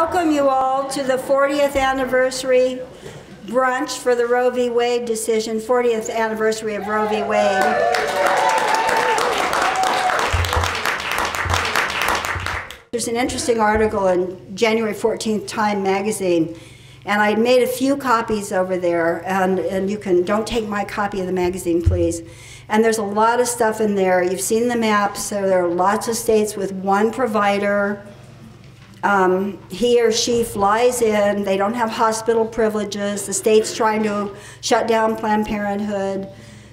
Welcome you all to the 40th anniversary brunch for the Roe v. Wade decision, 40th anniversary of Roe v. Wade. There's an interesting article in January 14th Time magazine, and I made a few copies over there, and you can, don't take my copy of the magazine, please. And there's a lot of stuff in there. You've seen the maps, so there are lots of states with one provider. He or she flies in, they don't have hospital privileges, the state's trying to shut down Planned Parenthood.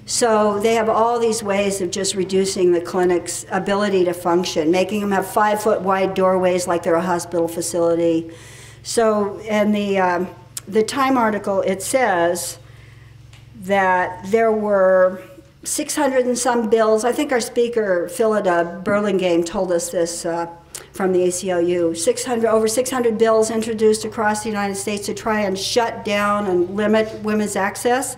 So they have all these ways of just reducing the clinic's ability to function, making them have 5-foot wide doorways like they're a hospital facility. So in the Time article, it says that there were 600 and some bills. I think our speaker, Phillida Burlingame, told us this from the ACLU, over 600 bills introduced across the United States to try and shut down and limit women's access,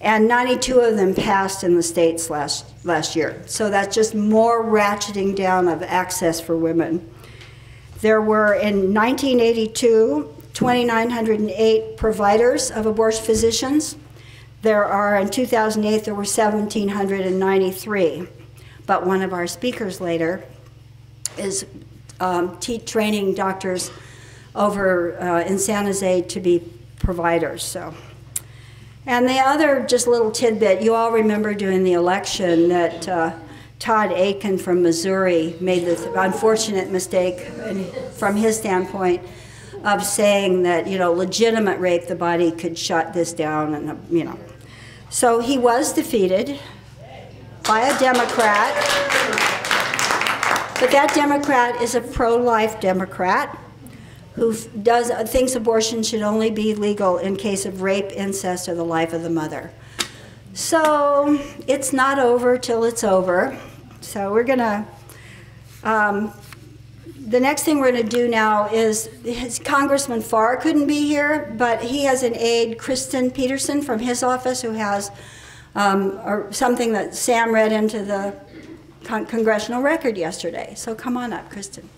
and 92 of them passed in the states last year. So that's just more ratcheting down of access for women. There were, in 1982, 2,908 providers of abortion physicians. There are, in 2008, there were 1,793. But one of our speakers later is training doctors over in San Jose to be providers. So, and the other just little tidbit, you all remember during the election that Todd Akin from Missouri made the unfortunate mistake, from his standpoint, of saying that, you know, legitimate rape, the body could shut this down, and you know. So he was defeated by a Democrat. But that Democrat is a pro-life Democrat who thinks abortion should only be legal in case of rape, incest, or the life of the mother. So it's not over till it's over. So we're gonna, the next thing we're gonna do now is Congressman Farr couldn't be here, but he has an aide, Kristen Peterson, from his office, who has something that Sam read into the Congressional Record yesterday. So come on up, Kristen.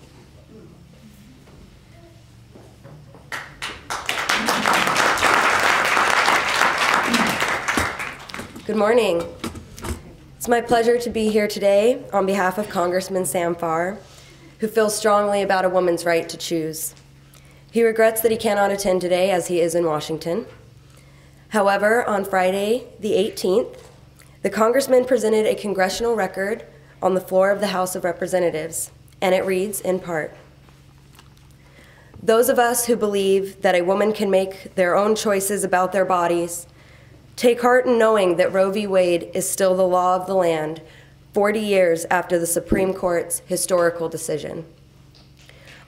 Good morning. It's my pleasure to be here today on behalf of Congressman Sam Farr, who feels strongly about a woman's right to choose. He regrets that he cannot attend today as he is in Washington. However, on Friday, the 18th, the Congressman presented a Congressional Record on the floor of the House of Representatives, and it reads, in part, "Those of us who believe that a woman can make their own choices about their bodies take heart in knowing that Roe v. Wade is still the law of the land 40 years after the Supreme Court's historical decision.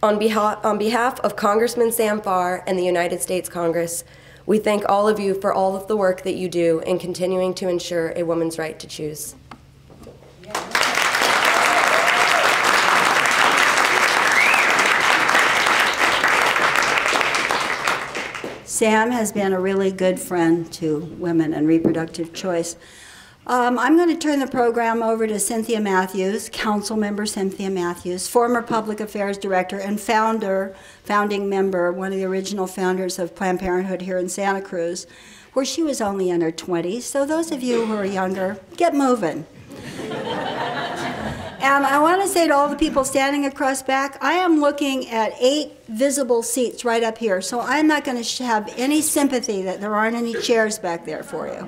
On behalf of Congressman Sam Farr and the United States Congress, we thank all of you for all of the work that you do in continuing to ensure a woman's right to choose." Sam has been a really good friend to women and reproductive choice. I'm going to turn the program over to Cynthia Matthews, Council Member Cynthia Matthews, former Public Affairs Director and founding member, one of the original founders of Planned Parenthood here in Santa Cruz, where she was only in her 20s. So those of you who are younger, get moving. And I want to say to all the people standing across back, I am looking at 8 visible seats right up here, so I'm not going to have any sympathy that there aren't any chairs back there for you.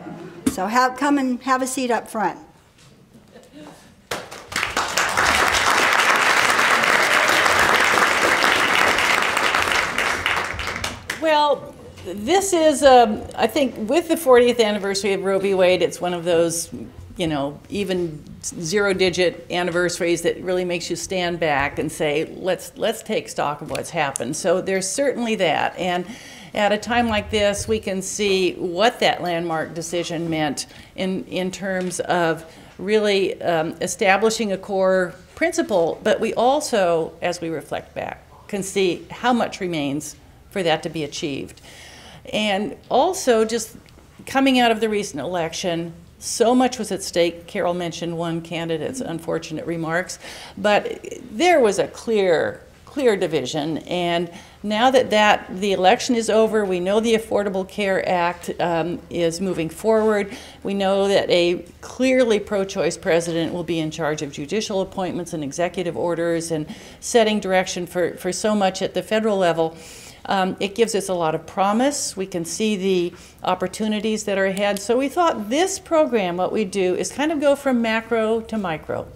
So come and have a seat up front. Well, this is, I think, with the 40th anniversary of Roe v. Wade, it's one of those, you know, even zero-digit anniversaries that really makes you stand back and say, let's take stock of what's happened. So there's certainly that. And at a time like this, we can see what that landmark decision meant in terms of really establishing a core principle. But we also, as we reflect back, can see how much remains for that to be achieved. And also, just coming out of the recent election, so much was at stake. Carol mentioned one candidate's unfortunate remarks, but there was a clear clear division. And now that, the election is over, we know the Affordable Care Act is moving forward. We know that a clearly pro-choice president will be in charge of judicial appointments and executive orders and setting direction for so much at the federal level. It gives us a lot of promise. We can see the opportunities that are ahead. So we thought this program, what we do is kind of go from macro to micro.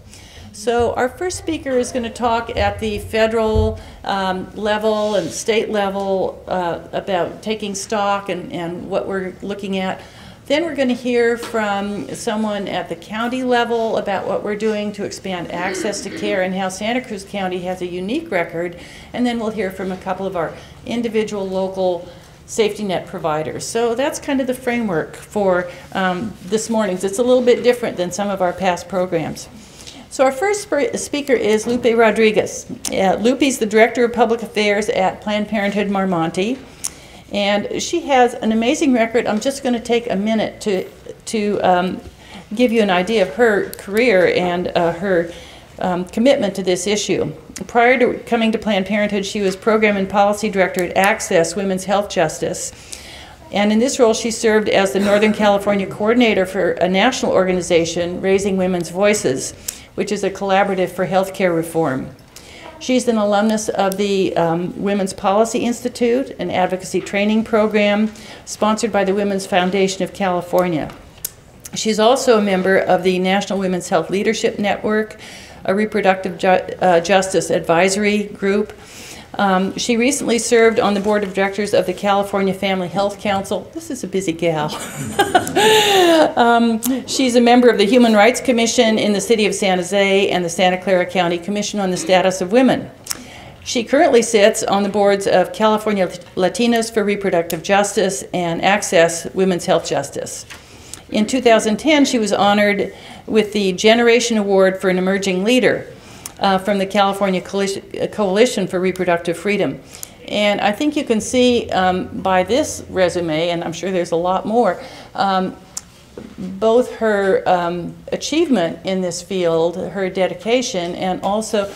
So our first speaker is going to talk at the federal level and state level about taking stock and what we're looking at. Then we're going to hear from someone at the county level about what we're doing to expand access to care and how Santa Cruz County has a unique record. And then we'll hear from a couple of our individual local safety net providers. So that's kind of the framework for this morning's. It's a little bit different than some of our past programs. So our first speaker is Lupe Rodriguez. Lupe's the Director of Public Affairs at Planned Parenthood Mar Monte, and she has an amazing record. I'm just going to take a minute to give you an idea of her career and her commitment to this issue. Prior to coming to Planned Parenthood, she was Program and Policy Director at Access Women's Health Justice. And in this role, she served as the Northern California coordinator for a national organization, Raising Women's Voices, which is a collaborative for healthcare reform. She's an alumnus of the Women's Policy Institute, an advocacy training program sponsored by the Women's Foundation of California. She's also a member of the National Women's Health Leadership Network, a reproductive justice advisory group. She recently served on the board of directors of the California Family Health Council. This is a busy gal. She's a member of the Human Rights Commission in the city of San Jose and the Santa Clara County Commission on the Status of Women. She currently sits on the boards of California Latinas for Reproductive Justice and Access Women's Health Justice. In 2010, she was honored with the Generation Award for an Emerging Leader from the California Coalition for Reproductive Freedom. And I think you can see by this resume, and I'm sure there's a lot more, both her achievement in this field, her dedication, and also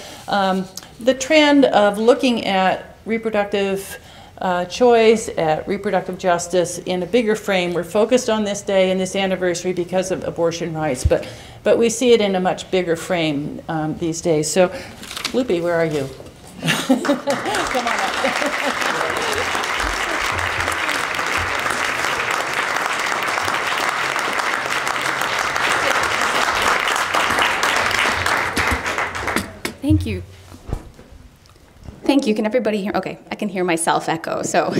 the trend of looking at reproductive choice, at reproductive justice in a bigger frame. We're focused on this day and this anniversary because of abortion rights, but we see it in a much bigger frame these days. So, Lupe, where are you? Come on up. Thank you. Thank you. Can everybody hear? Okay, I can hear myself echo. So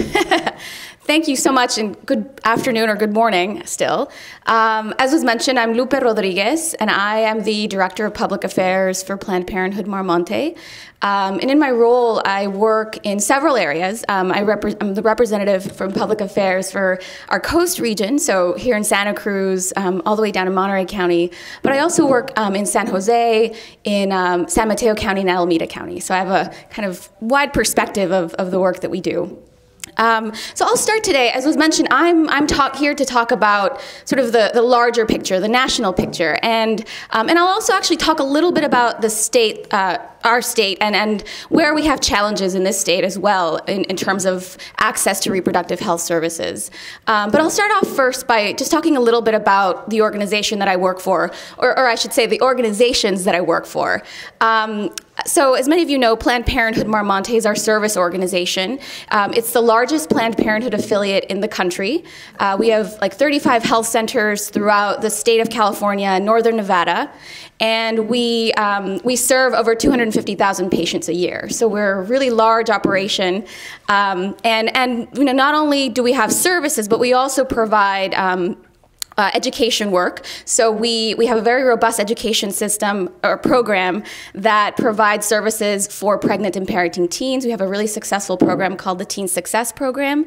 thank you so much, and good afternoon or good morning still. As was mentioned, I'm Lupe Rodriguez, and I am the Director of Public Affairs for Planned Parenthood Mar Monte. And in my role, I work in several areas. I'm the representative from Public Affairs for our coast region, so here in Santa Cruz, all the way down in Monterey County. But I also work in San Jose, in San Mateo County, and Alameda County. So I have a kind of wide perspective of the work that we do. So I'll start today. As was mentioned, I'm here to talk about sort of the larger picture, the national picture, and I'll also actually talk a little bit about the state, our state, and where we have challenges in this state as well in terms of access to reproductive health services. But I'll start off first by just talking a little bit about the organization that I work for, or I should say the organizations that I work for. So as many of you know, Planned Parenthood Mar Monte is our service organization. It's the largest Planned Parenthood affiliate in the country. We have like 35 health centers throughout the state of California and northern Nevada. And we serve over 250,000 patients a year. So we're a really large operation. And you know, not only do we have services, but we also provide education work. So we have a very robust education system or program that provides services for pregnant and parenting teens. We have a really successful program called the Teen Success Program,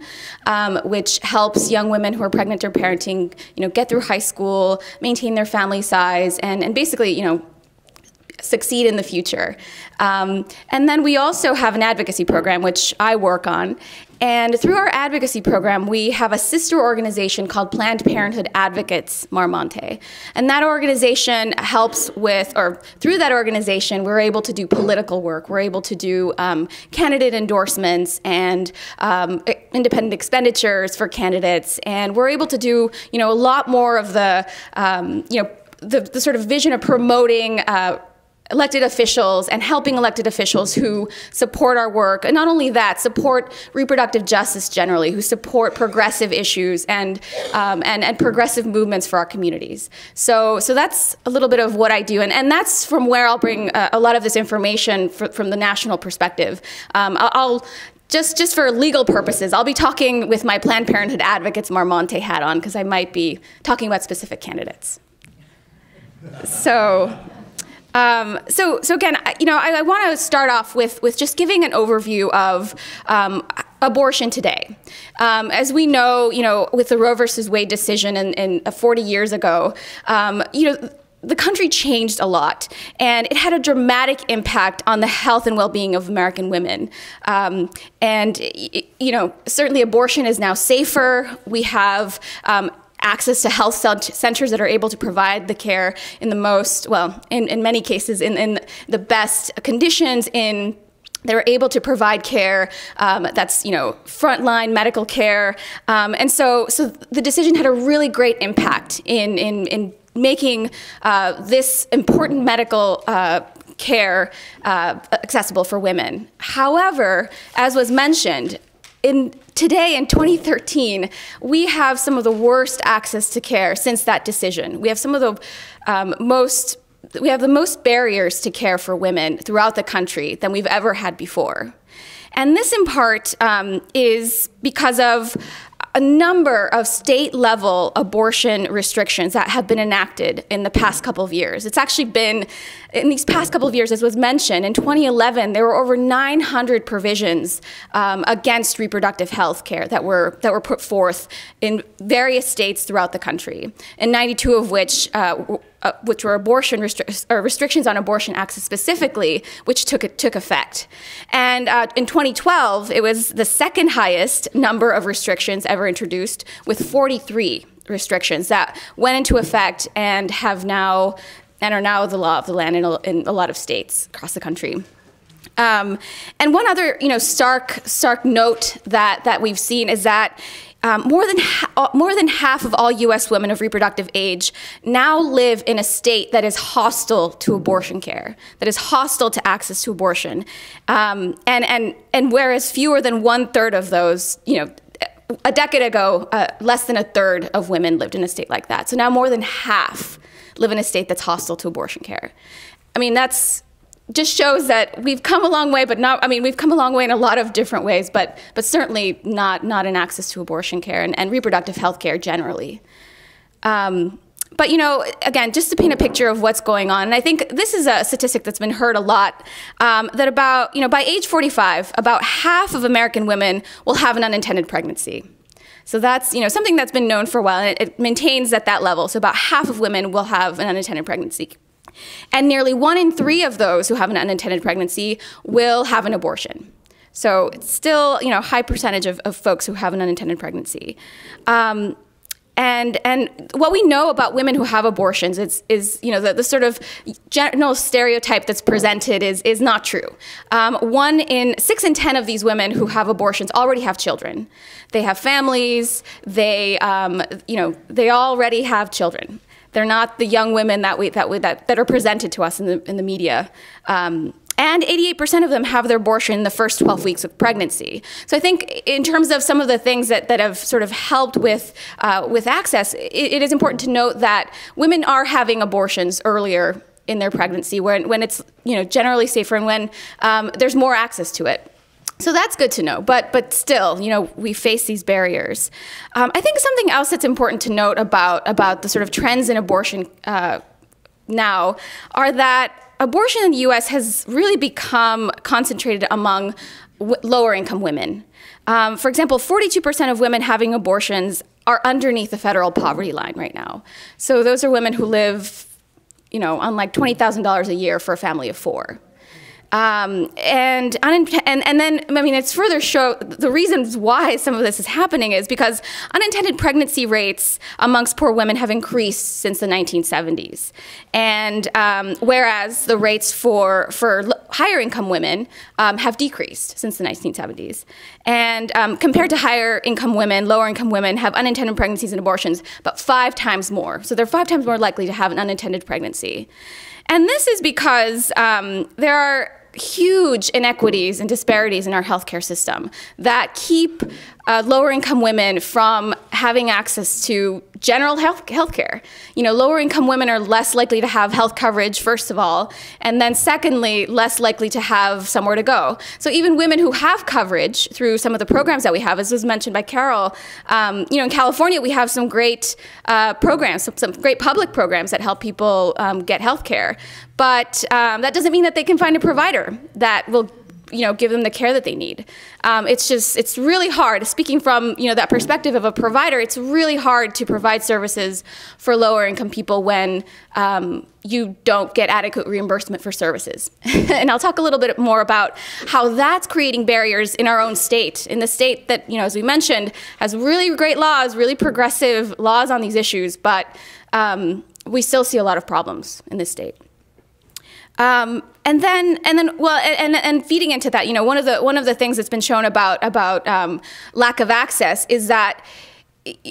which helps young women who are pregnant or parenting, you know, get through high school, maintain their family size, and basically, you know, succeed in the future. And then we also have an advocacy program, which I work on. And through our advocacy program, we have a sister organization called Planned Parenthood Advocates Mar Monte. And that organization helps with, or through that organization, we're able to do political work. We're able to do candidate endorsements and independent expenditures for candidates. And we're able to do, you know, a lot more of the, you know, the sort of vision of promoting elected officials and helping elected officials who support our work, and not only that, support reproductive justice generally, who support progressive issues and progressive movements for our communities. So that's a little bit of what I do, and that's from where I'll bring a lot of this information from the national perspective. I'll just for legal purposes, I'll be talking with my Planned Parenthood Advocates Mar Monte hat on, because I might be talking about specific candidates. So again, you know, I want to start off with just giving an overview of abortion today. As we know, you know, with the Roe versus Wade decision in 40 years ago, you know, the country changed a lot, and it had a dramatic impact on the health and well-being of American women. And you know, certainly abortion is now safer. We have access to health centers that are able to provide the care in the most, well, in many cases, in the best conditions, in they're able to provide care that's, you know, frontline medical care. And so the decision had a really great impact in making this important medical care accessible for women. However, as was mentioned, today, in 2013, we have some of the worst access to care since that decision. We have some of the most barriers to care for women throughout the country than we've ever had before. And this, in part, is because of a number of state-level abortion restrictions that have been enacted in the past couple of years. It's actually been, in these past couple of years, as was mentioned, in 2011, there were over 900 provisions against reproductive health care that were put forth in various states throughout the country, and 92 of which were abortion restrictions on abortion access specifically, which took effect. And in 2012, it was the second highest number of restrictions ever introduced, with 43 restrictions that went into effect and are now the law of the land in a lot of states across the country. And one other, you know, stark note that we've seen is that more than half of all U.S. women of reproductive age now live in a state that is hostile to abortion care, that is hostile to access to abortion, and whereas fewer than 1/3 of those, you know, a decade ago, less than 1/3 of women lived in a state like that. So now more than half live in a state that's hostile to abortion care. I mean, that's just shows that we've come a long way, but not, I mean, we've come a long way in a lot of different ways, but certainly not in access to abortion care and reproductive health care generally. But, you know, again, just to paint a picture of what's going on, and I think this is a statistic that's been heard a lot, that about, you know, by age 45, about half of American women will have an unintended pregnancy. So that's, you know, something that's been known for a while, and it maintains at that level. So about half of women will have an unintended pregnancy. And nearly 1 in 3 of those who have an unintended pregnancy will have an abortion. So it's still, you know, a high percentage of folks who have an unintended pregnancy. And what we know about women who have abortions is you know, the sort of general stereotype that's presented is not true. 6 in 10 of these women who have abortions already have children. They have families. They you know, they already have children. They're not the young women that are presented to us in the media. And 88% of them have their abortion in the first 12 weeks of pregnancy. So I think in terms of some of the things that have sort of helped with access, it is important to note that women are having abortions earlier in their pregnancy when it's, you know, generally safer and when there's more access to it. So that's good to know, but still, you know, we face these barriers. I think something else that's important to note about the sort of trends in abortion now are that abortion in the U.S. has really become concentrated among lower-income women. For example, 42% of women having abortions are underneath the federal poverty line right now. So those are women who live, you know, on like $20,000 a year for a family of 4. And then, I mean, it's further show the reasons why some of this is happening is because unintended pregnancy rates amongst poor women have increased since the 1970s. And whereas the rates for higher income women have decreased since the 1970s. And compared to higher income women, lower income women have unintended pregnancies and abortions, but 5 times more. So they're 5 times more likely to have an unintended pregnancy. And this is because there are huge inequities and disparities in our healthcare system that keep lower income women from having access to general healthcare. You know, lower income women are less likely to have health coverage, first of all, and then secondly, less likely to have somewhere to go. So even women who have coverage through some of the programs that we have, as was mentioned by Carol, you know, in California we have some great programs, some great public programs that help people get healthcare, but that doesn't mean that they can find a provider that will, you know, give them the care that they need. It's just, it's really hard. Speaking from, you know, that perspective of a provider, it's really hard to provide services for lower income people when you don't get adequate reimbursement for services. And I'll talk a little bit more about how that's creating barriers in our own state, in the state that, you know, as we mentioned, has really great laws, really progressive laws on these issues, but we still see a lot of problems in this state. And feeding into that, you know, one of the things that's been shown about lack of access is that,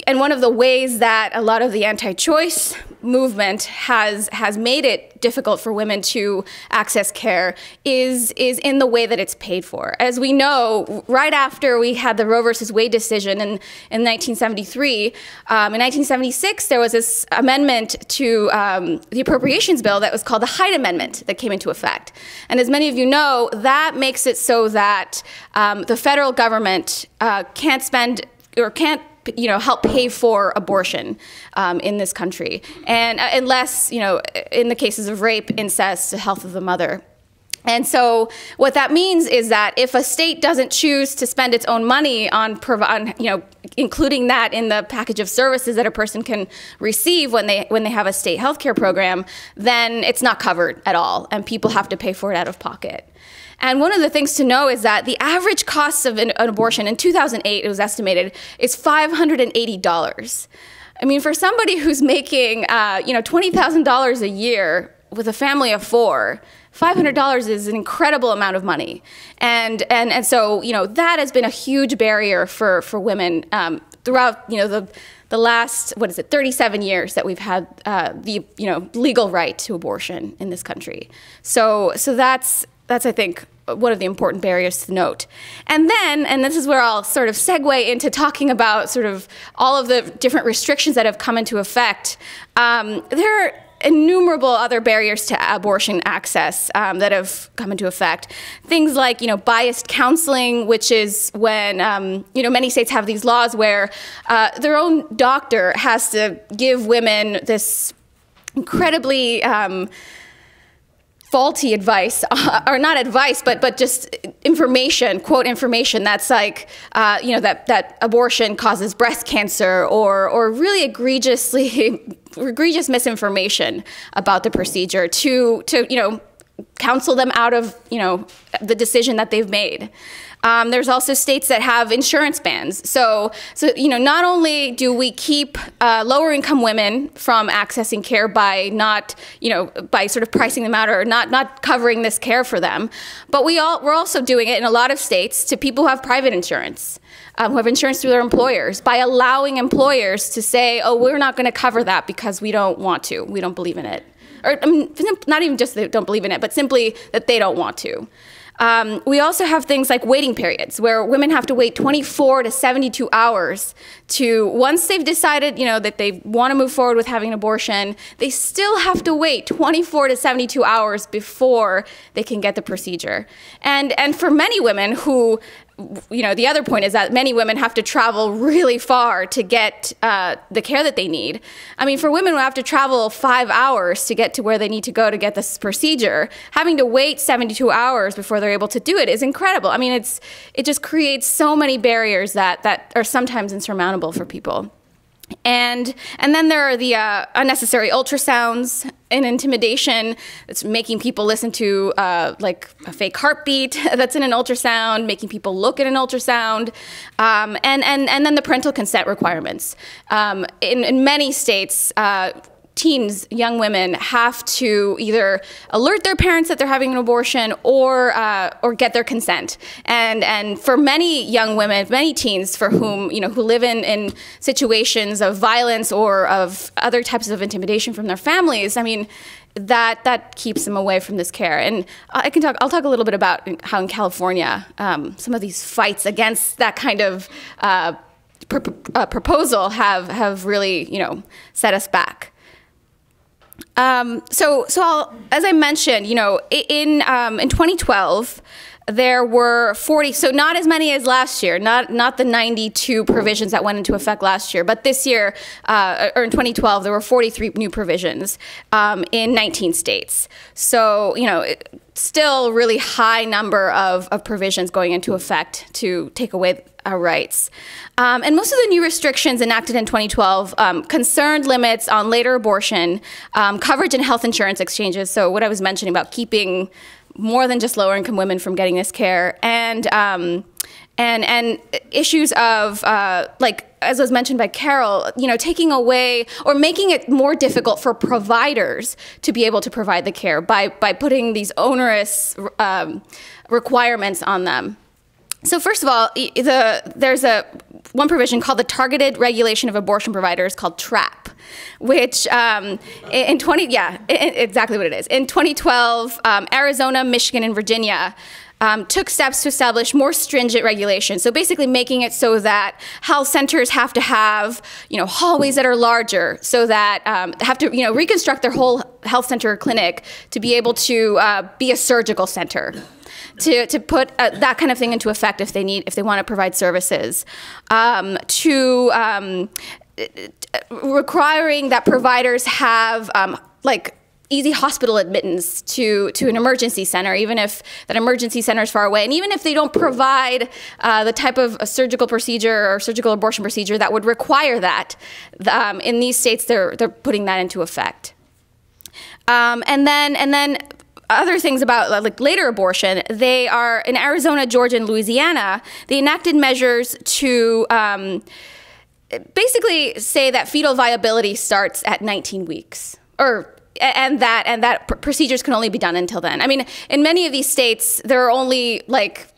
and one of the ways that a lot of the anti-choice movement has made it difficult for women to access care is in the way that it's paid for. As we know, right after we had the Roe versus Wade decision in 1973, in 1976 there was this amendment to the appropriations bill that was called the Hyde Amendment that came into effect. And as many of you know, that makes it so that the federal government can't spend or can't, you know, help pay for abortion in this country, and unless, you know, in the cases of rape, incest, the health of the mother. And so what that means is that if a state doesn't choose to spend its own money on, you know, including that in the package of services that a person can receive when they have a state healthcare program, then it's not covered at all, and people have to pay for it out of pocket. And one of the things to know is that the average cost of an abortion in 2008, it was estimated, is $580. I mean, for somebody who's making, you know, $20,000 a year with a family of 4, $500 is an incredible amount of money. And so, you know, that has been a huge barrier for women throughout, you know, the last, what is it, 37 years that we've had the, you know, legal right to abortion in this country. So that's, I think, one of the important barriers to note. And then, and this is where I'll sort of segue into talking about sort of all of the different restrictions that have come into effect, there are innumerable other barriers to abortion access that have come into effect. Things like, you know, biased counseling, which is when, you know, many states have these laws where their own doctor has to give women this incredibly faulty advice, or not advice, but just information, quote information, that's like, you know, that abortion causes breast cancer, or really egregious misinformation about the procedure to you know, counsel them out of, you know, the decision that they've made. There's also states that have insurance bans. So you know, not only do we keep lower income women from accessing care by not, you know, by sort of pricing them out or not covering this care for them, but we're also doing it in a lot of states to people who have private insurance, who have insurance through their employers, by allowing employers to say, oh, we're not going to cover that because we don't want to, we don't believe in it. Or I mean, not even just they don't believe in it, but simply that they don't want to. We also have things like waiting periods, where women have to wait 24 to 72 hours to, once they've decided, you know, that they want to move forward with having an abortion, they still have to wait 24 to 72 hours before they can get the procedure. And for many women who, you know, the other point is that many women have to travel really far to get the care that they need. I mean, for women who have to travel 5 hours to get to where they need to go to get this procedure, having to wait 72 hours before they're able to do it is incredible. I mean, it just creates so many barriers that are sometimes insurmountable for people. And then there are the unnecessary ultrasounds and intimidation. It's making people listen to like a fake heartbeat that's in an ultrasound, making people look at an ultrasound, and then the parental consent requirements. In many states, teens, young women have to either alert their parents that they're having an abortion or get their consent. And for many young women, many teens for whom, you know, who live in situations of violence or of other types of intimidation from their families, I mean, that keeps them away from this care. And I'll talk a little bit about how in California some of these fights against that kind of proposal have really, you know, set us back. As I mentioned, you know, in 2012, there were 40, so not as many as last year, not the 92 provisions that went into effect last year, but this year, or in 2012, there were 43 new provisions in 19 states. So, you know, still really high number of provisions going into effect to take away our rights. And most of the new restrictions enacted in 2012 concerned limits on later abortion, coverage in health insurance exchanges, so what I was mentioning about keeping more than just lower-income women from getting this care, and issues of like, as was mentioned by Carol, you know, taking away or making it more difficult for providers to be able to provide the care by putting these onerous requirements on them. So first of all, there's one provision called the Targeted Regulation of Abortion Providers, called TRAP, which exactly what it is. In 2012, Arizona, Michigan, and Virginia took steps to establish more stringent regulations. So basically making it so that health centers have to have, you know, hallways that are larger, so that have to, you know, reconstruct their whole health center or clinic to be able to be a surgical center. To put that kind of thing into effect if they want to provide services, requiring that providers have like easy hospital admittance to an emergency center, even if that emergency center is far away, and even if they don't provide the type of a surgical procedure or surgical abortion procedure that would require that. In these states, they're putting that into effect, and then. Other things about like later abortion, they are in Arizona, Georgia, and Louisiana. They enacted measures to basically say that fetal viability starts at 19 weeks, and that procedures can only be done until then. I mean, in many of these states, there are only like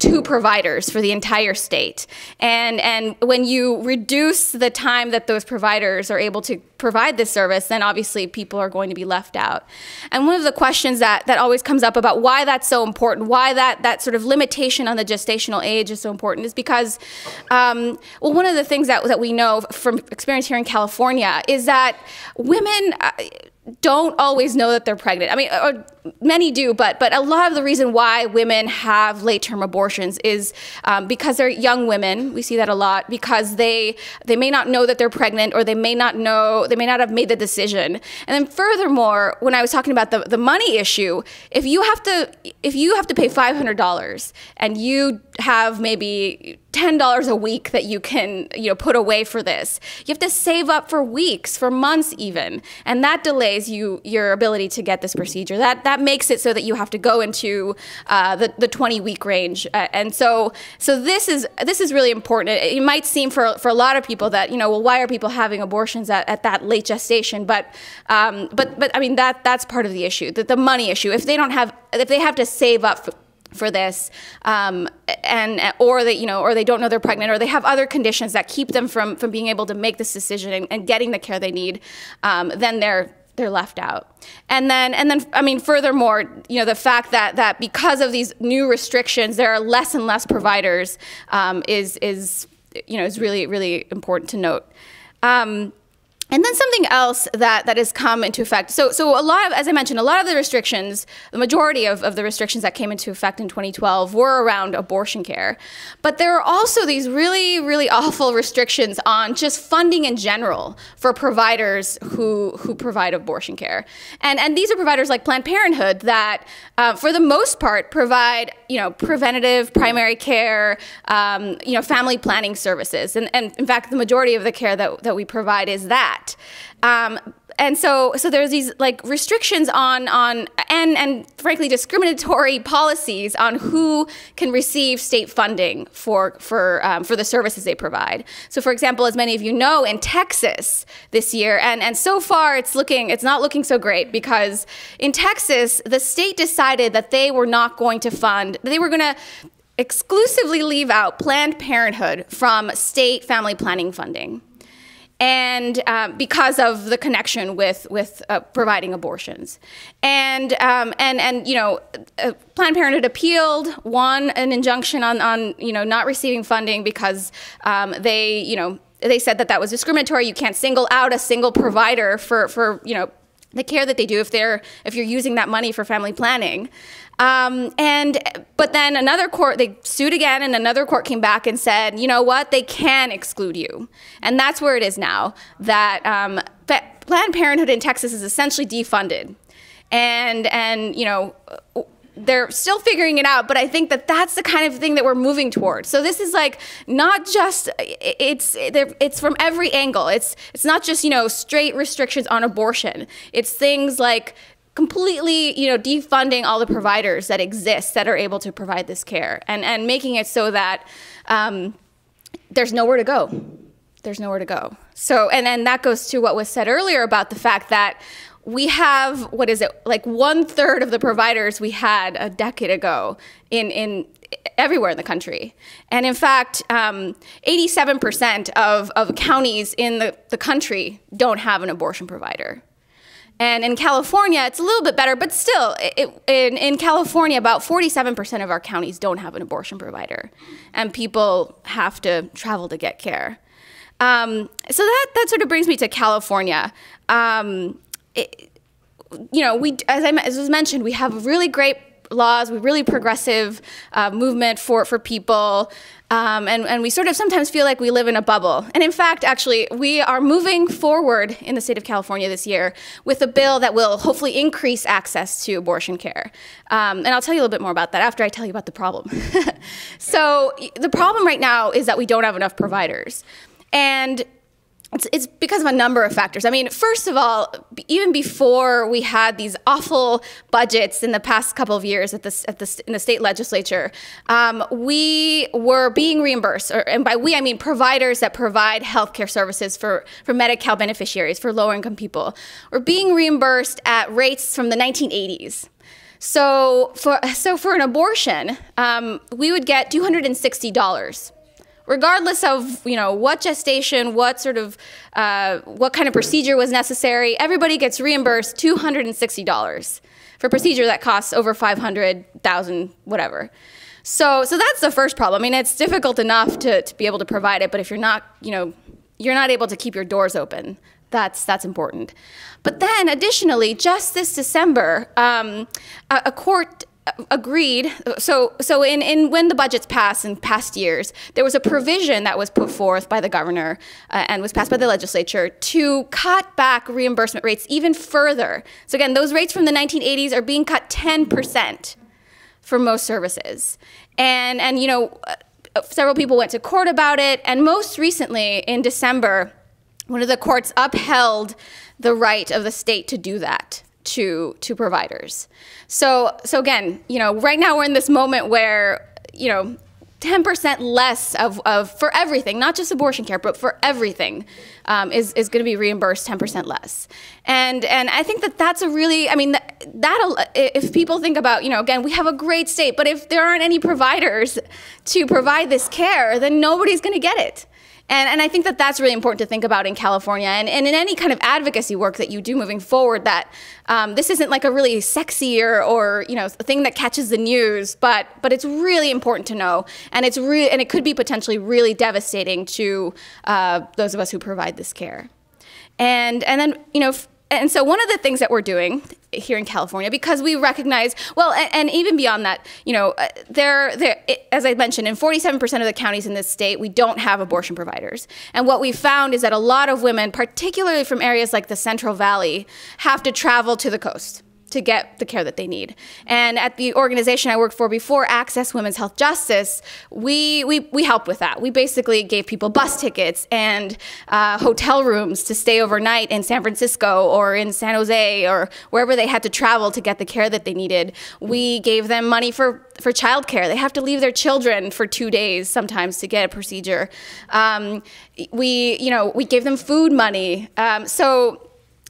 2 providers for the entire state, and when you reduce the time that those providers are able to provide this service, then obviously people are going to be left out. And one of the questions that always comes up about why that's so important, why that sort of limitation on the gestational age is so important, is because, well, one of the things that we know from experience here in California is that women don't always know that they're pregnant. I mean, many do, but a lot of the reason why women have late-term abortions is because they're young women. We see that a lot because they may not know that they're pregnant, or they may not have made the decision. And then furthermore, when I was talking about the money issue, if you have to pay $500 and you have maybe $10 a week that you can, you know, put away for this, you have to save up for weeks, for months even, and that delays your ability to get this procedure. That makes it so that you have to go into the 20-week range, and so this is really important. It might seem for a lot of people that, you know, well, why are people having abortions at that late gestation? But I mean, that's part of the issue, the money issue. If they have to save up for this, or they don't know they're pregnant, or they have other conditions that keep them from being able to make this decision and getting the care they need, then they're left out. And then, I mean, furthermore, you know, the fact that because of these new restrictions, there are less and less providers is really, really important to note. And then something else that has come into effect. So a lot of, as I mentioned, a lot of the restrictions, the majority of the restrictions that came into effect in 2012 were around abortion care. But there are also these really, really awful restrictions on just funding in general for providers who provide abortion care. And these are providers like Planned Parenthood that, for the most part, provide, you know, preventative primary care, you know, family planning services. And in fact, the majority of the care that we provide is that. And so there's these like restrictions on and frankly discriminatory policies on who can receive state funding for the services they provide. So for example, as many of you know, in Texas this year, and so far it's not looking so great, because in Texas the state decided that they were not going to fund, they were going to exclusively leave out Planned Parenthood from state family planning funding. And because of the connection with providing abortions, and you know, Planned Parenthood appealed, won an injunction on you know, not receiving funding because they, you know, they said that was discriminatory. You can't single out a single provider for you know, the care that they do if you're using that money for family planning. But then another court, they sued again, and another court came back and said, you know what, they can exclude you. And that's where it is now, that Planned Parenthood in Texas is essentially defunded. And you know, they're still figuring it out, but I think that's the kind of thing that we're moving towards. So this is like not just, it's from every angle. It's not just, you know, straight restrictions on abortion. It's things like completely, you know, defunding all the providers that exist that are able to provide this care, and making it so that there's nowhere to go. There's nowhere to go. So, and then that goes to what was said earlier about the fact that we have, what is it, like 1/3 of the providers we had a decade ago in everywhere in the country. And in fact, 87% of counties in the country don't have an abortion provider. And in California, it's a little bit better, but still, in California, about 47% of our counties don't have an abortion provider, and people have to travel to get care. So that sort of brings me to California. You know, as was mentioned, we have really great laws, we really progressive movement for people, and we sort of sometimes feel like we live in a bubble. And in fact, actually, we are moving forward in the state of California this year with a bill that will hopefully increase access to abortion care. And I'll tell you a little bit more about that after I tell you about the problem. So the problem right now is that we don't have enough providers. And it's because of a number of factors. I mean, first of all, even before we had these awful budgets in the past couple of years in the state legislature, we were being reimbursed, and by we I mean providers that provide healthcare services for Medi-Cal beneficiaries, for low-income people, were being reimbursed at rates from the 1980s. So for an abortion, we would get $260. Regardless of, you know, what gestation, what sort of, what kind of procedure was necessary, everybody gets reimbursed $260 for a procedure that costs over $500,000, whatever. So that's the first problem. I mean, it's difficult enough to be able to provide it, but if you're not, you know, you're not able to keep your doors open, that's important. But then, additionally, just this December, a court agreed. So when the budgets passed in past years, there was a provision that was put forth by the governor and was passed by the legislature to cut back reimbursement rates even further. So again, those rates from the 1980s are being cut 10% for most services, and you know, several people went to court about it, and most recently in December, one of the courts upheld the right of the state to do that to providers. So again, you know, right now we're in this moment where, you know, 10% less of for everything, not just abortion care, but for everything, is going to be reimbursed 10% less. And I think that's a really, I mean, that if people think about, you know, again, we have a great state, but if there aren't any providers to provide this care, then nobody's going to get it. And I think that's really important to think about in California, and in any kind of advocacy work that you do moving forward, that this isn't like a really sexy or you know, thing that catches the news, but it's really important to know, and it's really, and it could be potentially really devastating to those of us who provide this care. And then, you know, and so one of the things that we're doing here in California, because we recognize, well, and even beyond that, you know, as I mentioned, in 47% of the counties in this state, we don't have abortion providers. And what we found is that a lot of women, particularly from areas like the Central Valley, have to travel to the coast to get the care that they need. And at the organization I worked for before, Access Women's Health Justice, we helped with that. We basically gave people bus tickets and hotel rooms to stay overnight in San Francisco or in San Jose or wherever they had to travel to get the care that they needed. We gave them money for childcare. They have to leave their children for 2 days sometimes to get a procedure. We gave them food money.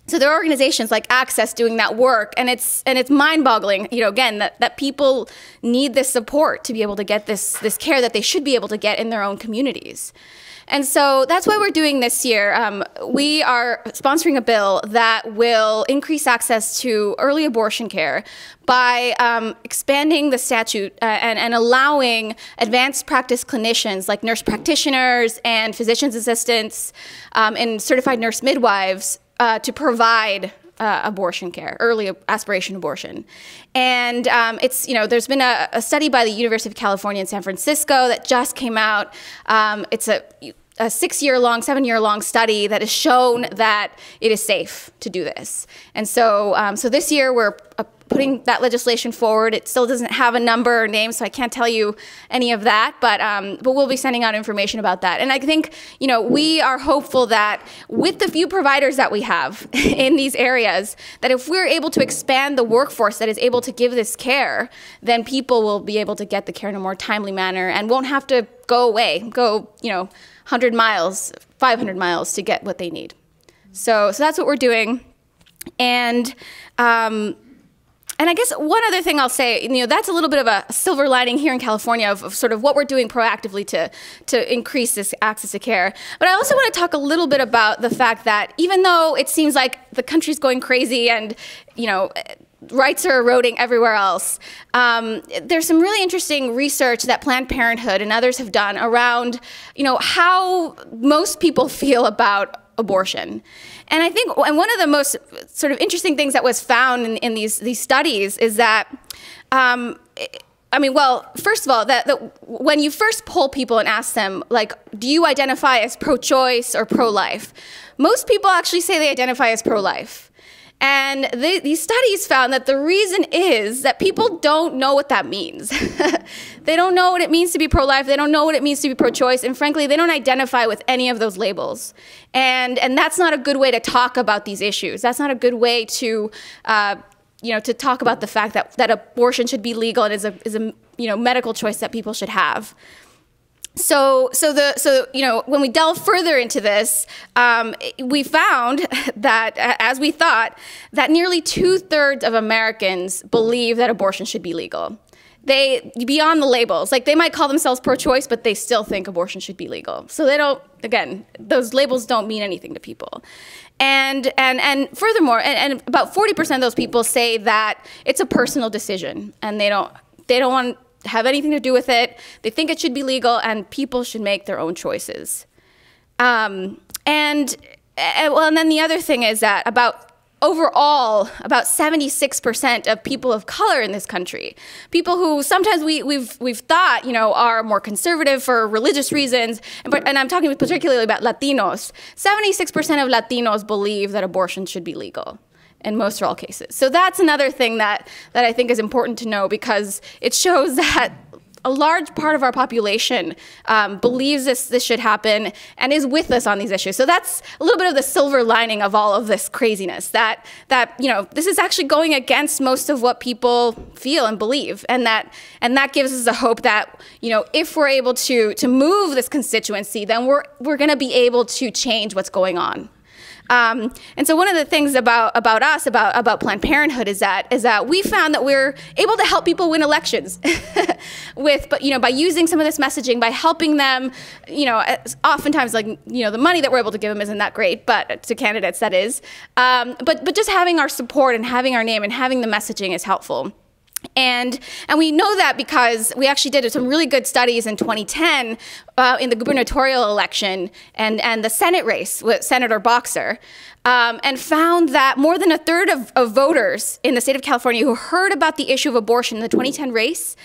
So there are organizations like Access doing that work, and it's mind-boggling, you know, again, that people need this support to be able to get this care that they should be able to get in their own communities. And so that's why we're doing this year. We are sponsoring a bill that will increase access to early abortion care by expanding the statute and allowing advanced practice clinicians like nurse practitioners and physician's assistants and certified nurse midwives to provide abortion care, early aspiration abortion. And it's, you know, there's been a study by the University of California in San Francisco that just came out. It's a 7-year-long study that has shown that it is safe to do this. And so, so this year we're putting that legislation forward. It still doesn't have a number or name, so I can't tell you any of that, but we'll be sending out information about that. And I think, you know, we are hopeful that with the few providers that we have in these areas, that if we're able to expand the workforce that is able to give this care, then people will be able to get the care in a more timely manner and won't have to go, you know, 100 miles, 500 miles to get what they need. So that's what we're doing. And I guess one other thing I'll say, you know, that's a little bit of a silver lining here in California of sort of what we're doing proactively to increase this access to care. But I also want to talk a little bit about the fact that even though it seems like the country's going crazy and, you know, rights are eroding everywhere else, there's some really interesting research that Planned Parenthood and others have done around, you know, how most people feel about abortion. And I think one of the most sort of interesting things that was found in these studies is that, first of all, that when you first poll people and ask them, like, do you identify as pro-choice or pro-life? Most people actually say they identify as pro-life. And these studies found that the reason is that people don't know what that means. They don't know what it means to be pro-life. They don't know what it means to be pro-choice. And frankly, they don't identify with any of those labels. And that's not a good way to talk about these issues. That's not a good way to, you know, to talk about the fact that abortion should be legal and is a you know, medical choice that people should have. So you know, when we delve further into this, we found that, as we thought, that nearly 2/3 of Americans believe that abortion should be legal. Beyond the labels, like, they might call themselves pro-choice, but they still think abortion should be legal. So they don't, again, those labels don't mean anything to people. And furthermore, and about 40% of those people say that it's a personal decision and they don't want have anything to do with it. They think it should be legal, and people should make their own choices. And then the other thing is that overall, about 76% of people of color in this country, people who sometimes we've thought, you know, are more conservative for religious reasons, and I'm talking particularly about Latinos. 76% of Latinos believe that abortion should be legal in most or all cases. So that's another thing that I think is important to know, because it shows that a large part of our population believes this should happen and is with us on these issues. So that's a little bit of the silver lining of all of this craziness, that you know, this is actually going against most of what people feel and believe, and that gives us the hope that, you know, if we're able to move this constituency, then we're going to be able to change what's going on. And so one of the things about us, about Planned Parenthood, is that we found that we're able to help people win elections you know, by using some of this messaging, by helping them, you know, oftentimes, like, you know, the money that we're able to give them isn't that great, but to candidates that is, but just having our support and having our name and having the messaging is helpful. And we know that because we actually did some really good studies in 2010 in the gubernatorial election and the Senate race with Senator Boxer, and found that more than a third of voters in the state of California who heard about the issue of abortion in the 2010 race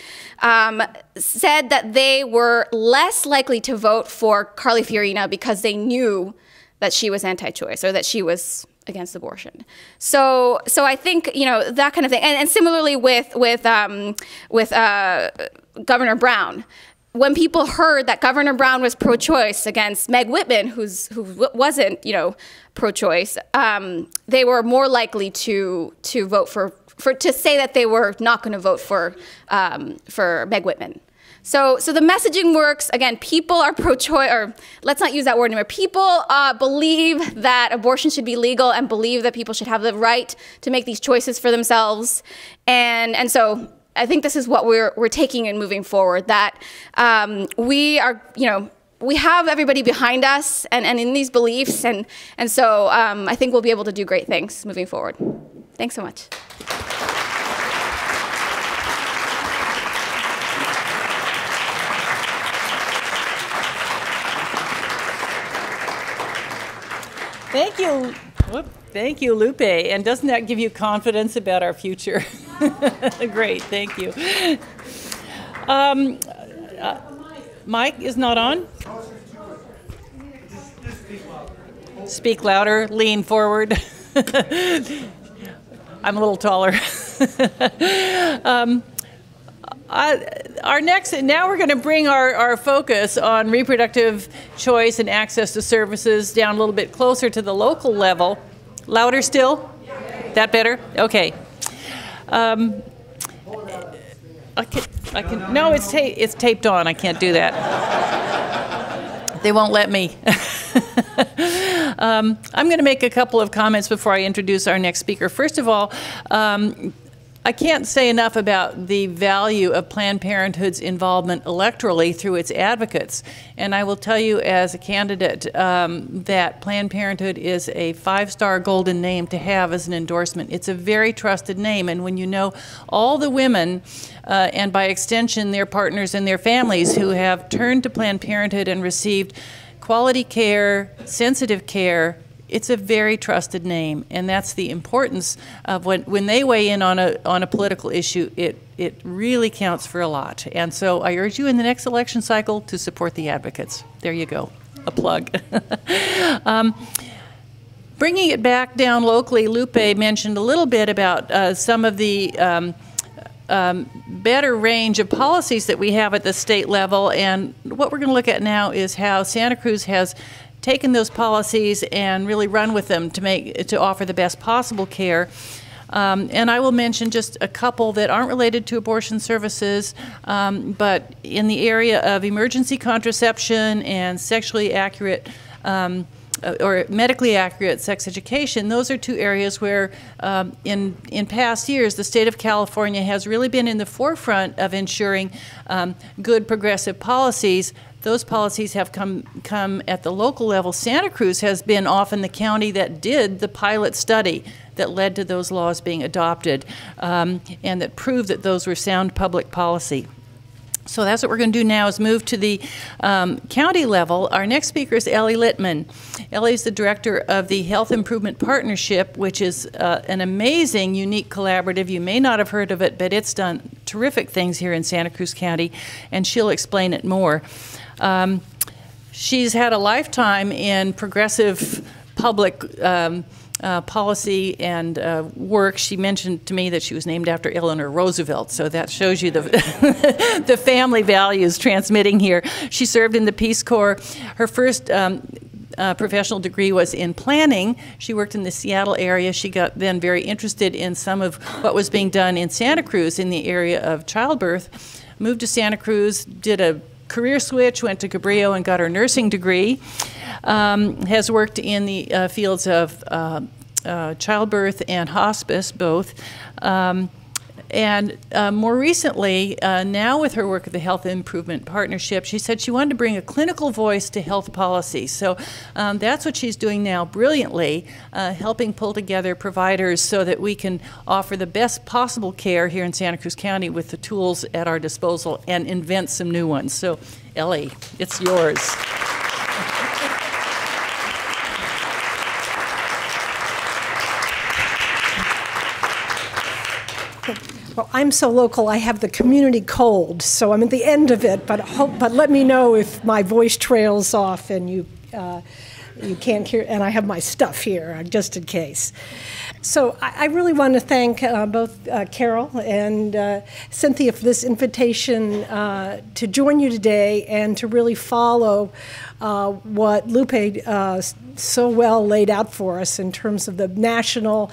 said that they were less likely to vote for Carly Fiorina because they knew that she was anti-choice or that she was against abortion. So I think, you know, that kind of thing. And similarly with Governor Brown, when people heard that Governor Brown was pro-choice against Meg Whitman, who wasn't, you know, pro-choice, they were more likely to vote to say that they were not going to vote for Meg Whitman. So the messaging works. Again, people are pro-choice, or let's not use that word anymore. People believe that abortion should be legal and believe that people should have the right to make these choices for themselves. And so I think this is what we're taking and moving forward, that we are, you know, we have everybody behind us and in these beliefs. And so I think we'll be able to do great things moving forward. Thanks so much. Thank you. Thank you, Lupe. And doesn't that give you confidence about our future? Great, thank you. Mike is not on. Speak louder, lean forward. I'm a little taller. Now we're going to bring our focus on reproductive choice and access to services down a little bit closer to the local level. Louder still? That better? Okay. No, it's taped on. I can't do that. They won't let me. I'm going to make a couple of comments before I introduce our next speaker. First of all, I can't say enough about the value of Planned Parenthood's involvement electorally through its advocates. And I will tell you as a candidate that Planned Parenthood is a five-star golden name to have as an endorsement. It's a very trusted name, and when you know all the women and by extension their partners and their families who have turned to Planned Parenthood and received quality care, sensitive care, it's a very trusted name, and that's the importance of when they weigh in on a political issue, it really counts for a lot. And so I urge you in the next election cycle to support the advocates. There you go, a plug. Bringing it back down locally, Lupe mentioned a little bit about some of the better range of policies that we have at the state level, and what we're going to look at now is how Santa Cruz has taken those policies and really run with them to offer the best possible care. And I will mention just a couple that aren't related to abortion services, but in the area of emergency contraception and sexually accurate or medically accurate sex education, those are two areas where in past years the state of California has really been in the forefront of ensuring good progressive policies. Those policies have come at the local level. Santa Cruz has been often the county that did the pilot study that led to those laws being adopted and that proved that those were sound public policy. So that's what we're going to do now is move to the county level. Our next speaker is Ellie Littman. Ellie is the director of the Health Improvement Partnership, which is an amazing, unique collaborative. You may not have heard of it, but it's done terrific things here in Santa Cruz County, and she'll explain it more. She's had a lifetime in progressive public policy and work. She mentioned to me that she was named after Eleanor Roosevelt, so that shows you the, the family values transmitting here. She served in the Peace Corps. Her first professional degree was in planning. She worked in the Seattle area. She got then very interested in some of what was being done in Santa Cruz in the area of childbirth, moved to Santa Cruz, did a career switch, went to Cabrillo and got her nursing degree, has worked in the fields of childbirth and hospice, both, And more recently, now with her work at the Health Improvement Partnership, she said she wanted to bring a clinical voice to health policy. So that's what she's doing now brilliantly, helping pull together providers so that we can offer the best possible care here in Santa Cruz County with the tools at our disposal and invent some new ones. So Ellie, it's yours. Well, I'm so local, I have the community cold, so I'm at the end of it, but let me know if my voice trails off and you can't hear, and I have my stuff here, just in case. So I really want to thank both Carol and Cynthia for this invitation to join you today and to really follow what Lupe so well laid out for us in terms of the national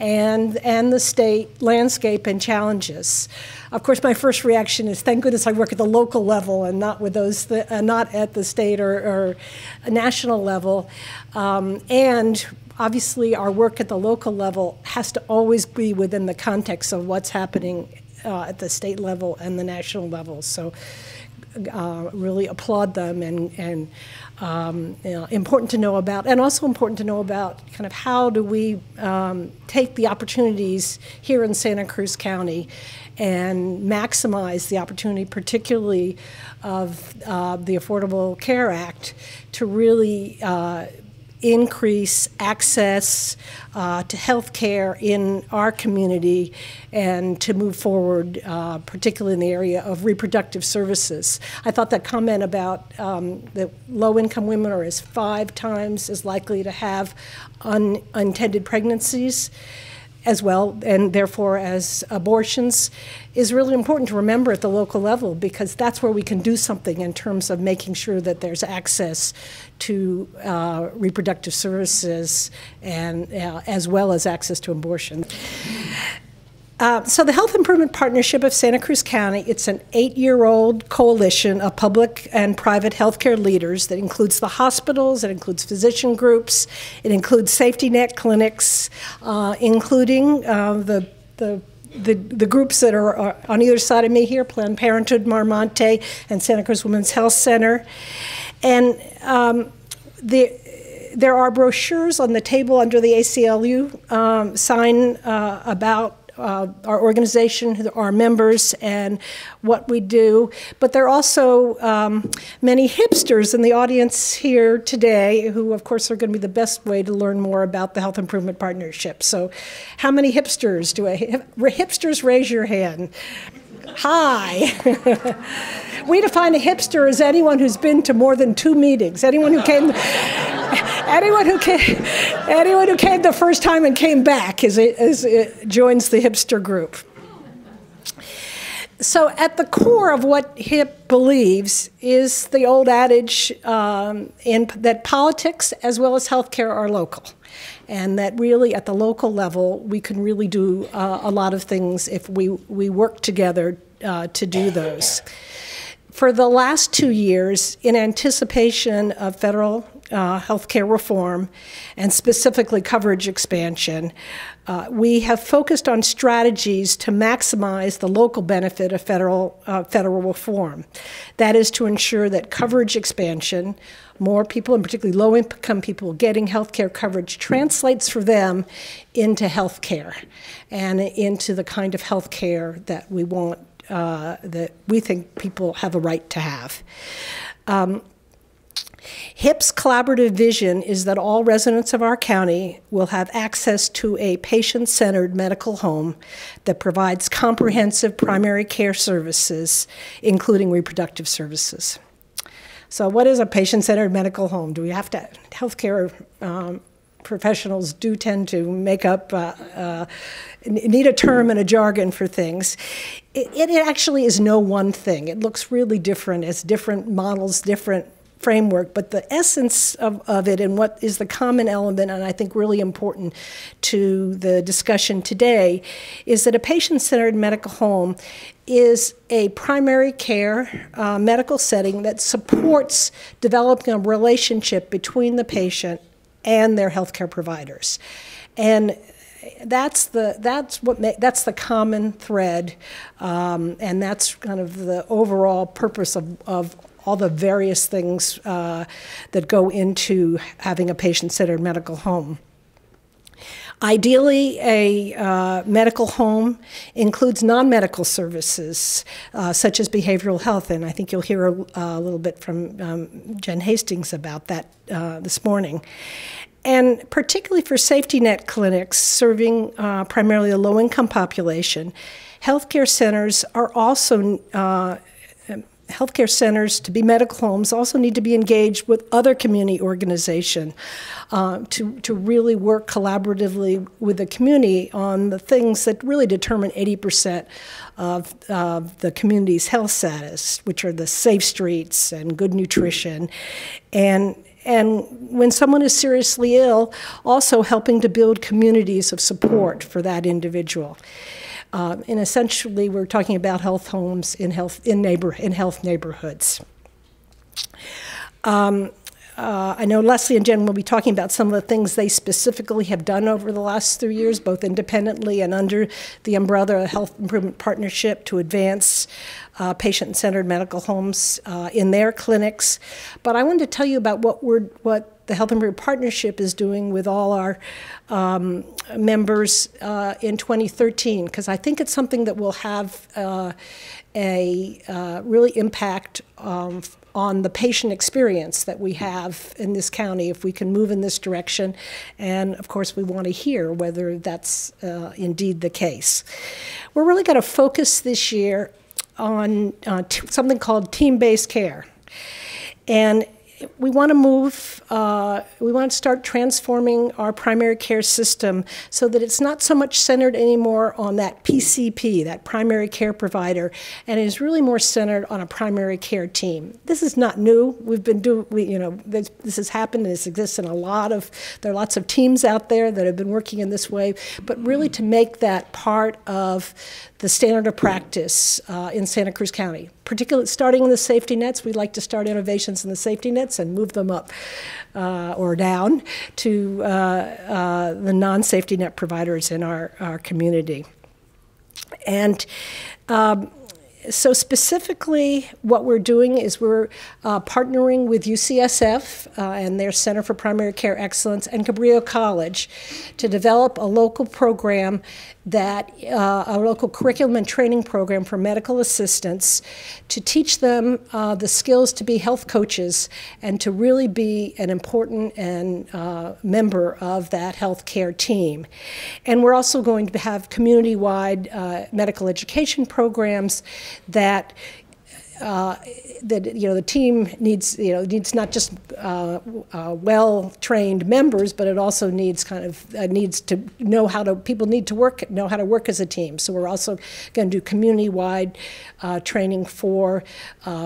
and the state landscape and challenges. Of course, my first reaction is, thank goodness I work at the local level and not with those, not at the state or national level. And obviously, our work at the local level has to always be within the context of what's happening at the state level and the national level. So. Really applaud them, and you know, important to know about, and also important to know about kind of how do we take the opportunities here in Santa Cruz County and maximize the opportunity, particularly of the Affordable Care Act, to really increase access to health care in our community and to move forward, particularly in the area of reproductive services. I thought that comment about that low-income women are as 5 times as likely to have unintended pregnancies as well, and therefore as abortions, is really important to remember at the local level, because that's where we can do something in terms of making sure that there's access to reproductive services and as well as access to abortion. So the Health Improvement Partnership of Santa Cruz County, it's an 8-year-old coalition of public and private healthcare leaders that includes the hospitals, it includes physician groups, it includes safety net clinics, including the groups that are on either side of me here, Planned Parenthood Mar Monte and Santa Cruz Women's Health Center. And there are brochures on the table under the ACLU sign about our organization, our members, and what we do. But there are also many hipsters in the audience here today who, of course, are going to be the best way to learn more about the Health Improvement Partnership. So how many hipsters do I have? Hipsters, raise your hand. Hi. We define a hipster as anyone who's been to more than 2 meetings. Anyone who came, anyone who came the first time and came back joins the hipster group. So at the core of what HIP believes is the old adage that politics as well as healthcare are local. And that really, at the local level, we can really do a lot of things if we work together to do those. For the last 2 years, in anticipation of federal health care reform and specifically coverage expansion, we have focused on strategies to maximize the local benefit of federal reform. That is to ensure that coverage expansion, more people, and particularly low-income people, getting health care coverage translates for them into health care and into the kind of health care that we want, that we think people have a right to have. HIP's collaborative vision is that all residents of our county will have access to a patient-centered medical home that provides comprehensive primary care services, including reproductive services. So what is a patient-centered medical home? Do we have to, healthcare professionals do tend to make up, need a term and a jargon for things. It actually is no one thing. It looks really different. It's different models, different framework, but the essence of it and what is the common element, and I think really important to the discussion today, is that a patient-centered medical home is a primary care medical setting that supports developing a relationship between the patient and their healthcare providers. And that's the common thread, and that's kind of the overall purpose of all the various things that go into having a patient-centered medical home. Ideally, a medical home includes non-medical services, such as behavioral health, and I think you'll hear a little bit from Jen Hastings about that this morning. And particularly for safety net clinics serving primarily a low-income population, healthcare centers are also healthcare centers to be medical homes also need to be engaged with other community organizations to really work collaboratively with the community on the things that really determine 80% of the community's health status, which are the safe streets and good nutrition. And when someone is seriously ill, also helping to build communities of support for that individual. And essentially, we're talking about health homes in health neighborhoods. I know Leslie and Jen will be talking about some of the things they specifically have done over the last 3 years, both independently and under the umbrella of Health Improvement Partnership, to advance patient-centered medical homes in their clinics. But I wanted to tell you about what the Health Improvement Partnership is doing with all our members in 2013, because I think it's something that will have really impact on the patient experience that we have in this county if we can move in this direction. And of course, we want to hear whether that's indeed the case. We're really going to focus this year on something called team-based care. And we want to move, we want to start transforming our primary care system so that it's not so much centered anymore on that PCP, that primary care provider, and is really more centered on a primary care team. This is not new. We've been doing, you know, this has happened and this exists in a lot of, there are lots of teams out there that have been working in this way, but really to make that part of the standard of practice in Santa Cruz County. Particularly starting in the safety nets, we'd like to start innovations in the safety nets and move them up or down to the non-safety net providers in our community. And so specifically what we're doing is we're partnering with UCSF and their Center for Primary Care Excellence and Cabrillo College to develop a local program that, a local curriculum and training program for medical assistants to teach them the skills to be health coaches and to really be an important and member of that healthcare team. And we're also going to have community-wide medical education programs that that the team needs needs not just well-trained members, but it also needs kind of needs to know how to know how to work as a team. So we're also going to do community-wide training for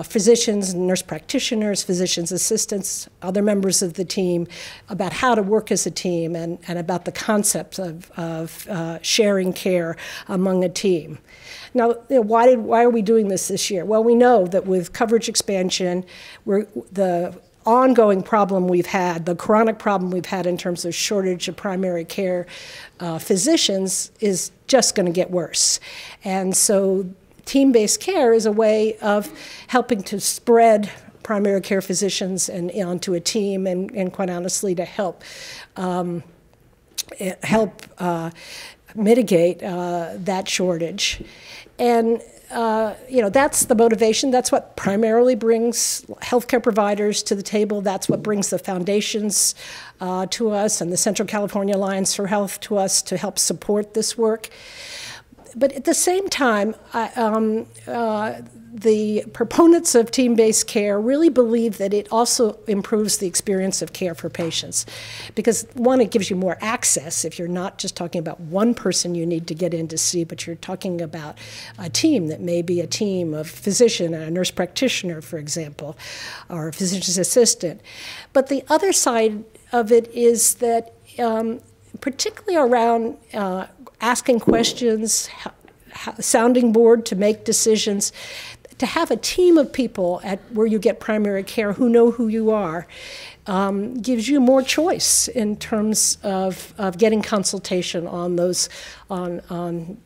physicians, nurse practitioners, physicians assistants, other members of the team about how to work as a team and about the concepts of sharing care among a team. Now, why are we doing this year? Well, we know that with coverage expansion, the ongoing problem we've had, the chronic problem we've had in terms of shortage of primary care physicians is just going to get worse. And so team-based care is a way of helping to spread primary care physicians and onto a team and quite honestly to help mitigate that shortage. And that's the motivation. That's what primarily brings healthcare providers to the table. That's what brings the foundations to us and the Central California Alliance for Health to us to help support this work. But at the same time, the proponents of team-based care really believe that it also improves the experience of care for patients. Because one, it gives you more access if you're not just talking about one person you need to get in to see, but you're talking about a team that may be a team of physician and a nurse practitioner, for example, or a physician's assistant. But the other side of it is that particularly around asking questions, sounding board to make decisions, to have a team of people at where you get primary care who know who you are gives you more choice in terms of getting consultation on those, on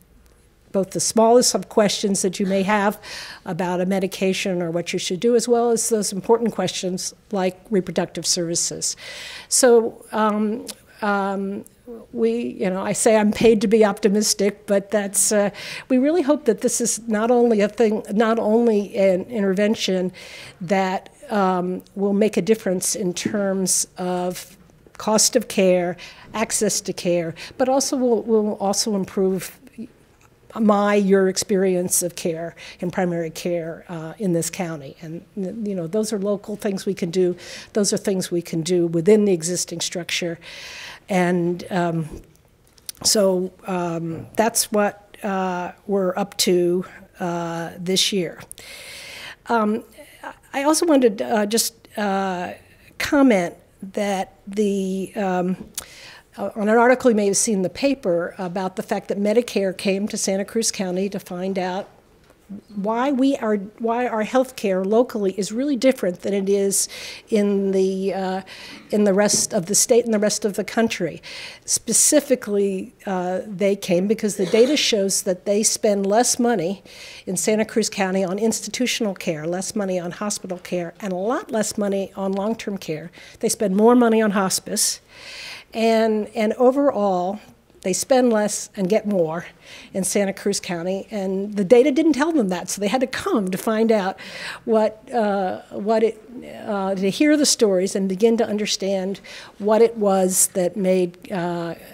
both the smallest of questions that you may have about a medication or what you should do, as well as those important questions like reproductive services. So I say I'm paid to be optimistic, but that's, we really hope that this is not only a thing, not only an intervention that will make a difference in terms of cost of care, access to care, but also will also improve your experience of care and primary care in this county. And, you know, those are local things we can do. Those are things we can do within the existing structure. And that's what we're up to this year. I also wanted to comment that the on an article you may have seen in the paper about the fact that Medicare came to Santa Cruz County to find out why our health care locally is really different than it is in the rest of the state and the rest of the country. Specifically, they came because the data shows that they spend less money in Santa Cruz County on institutional care, less money on hospital care, and a lot less money on long-term care. They spend more money on hospice. And overall, they spend less and get more in Santa Cruz County, and the data didn't tell them that, so they had to come to find out to hear the stories and begin to understand what it was that made that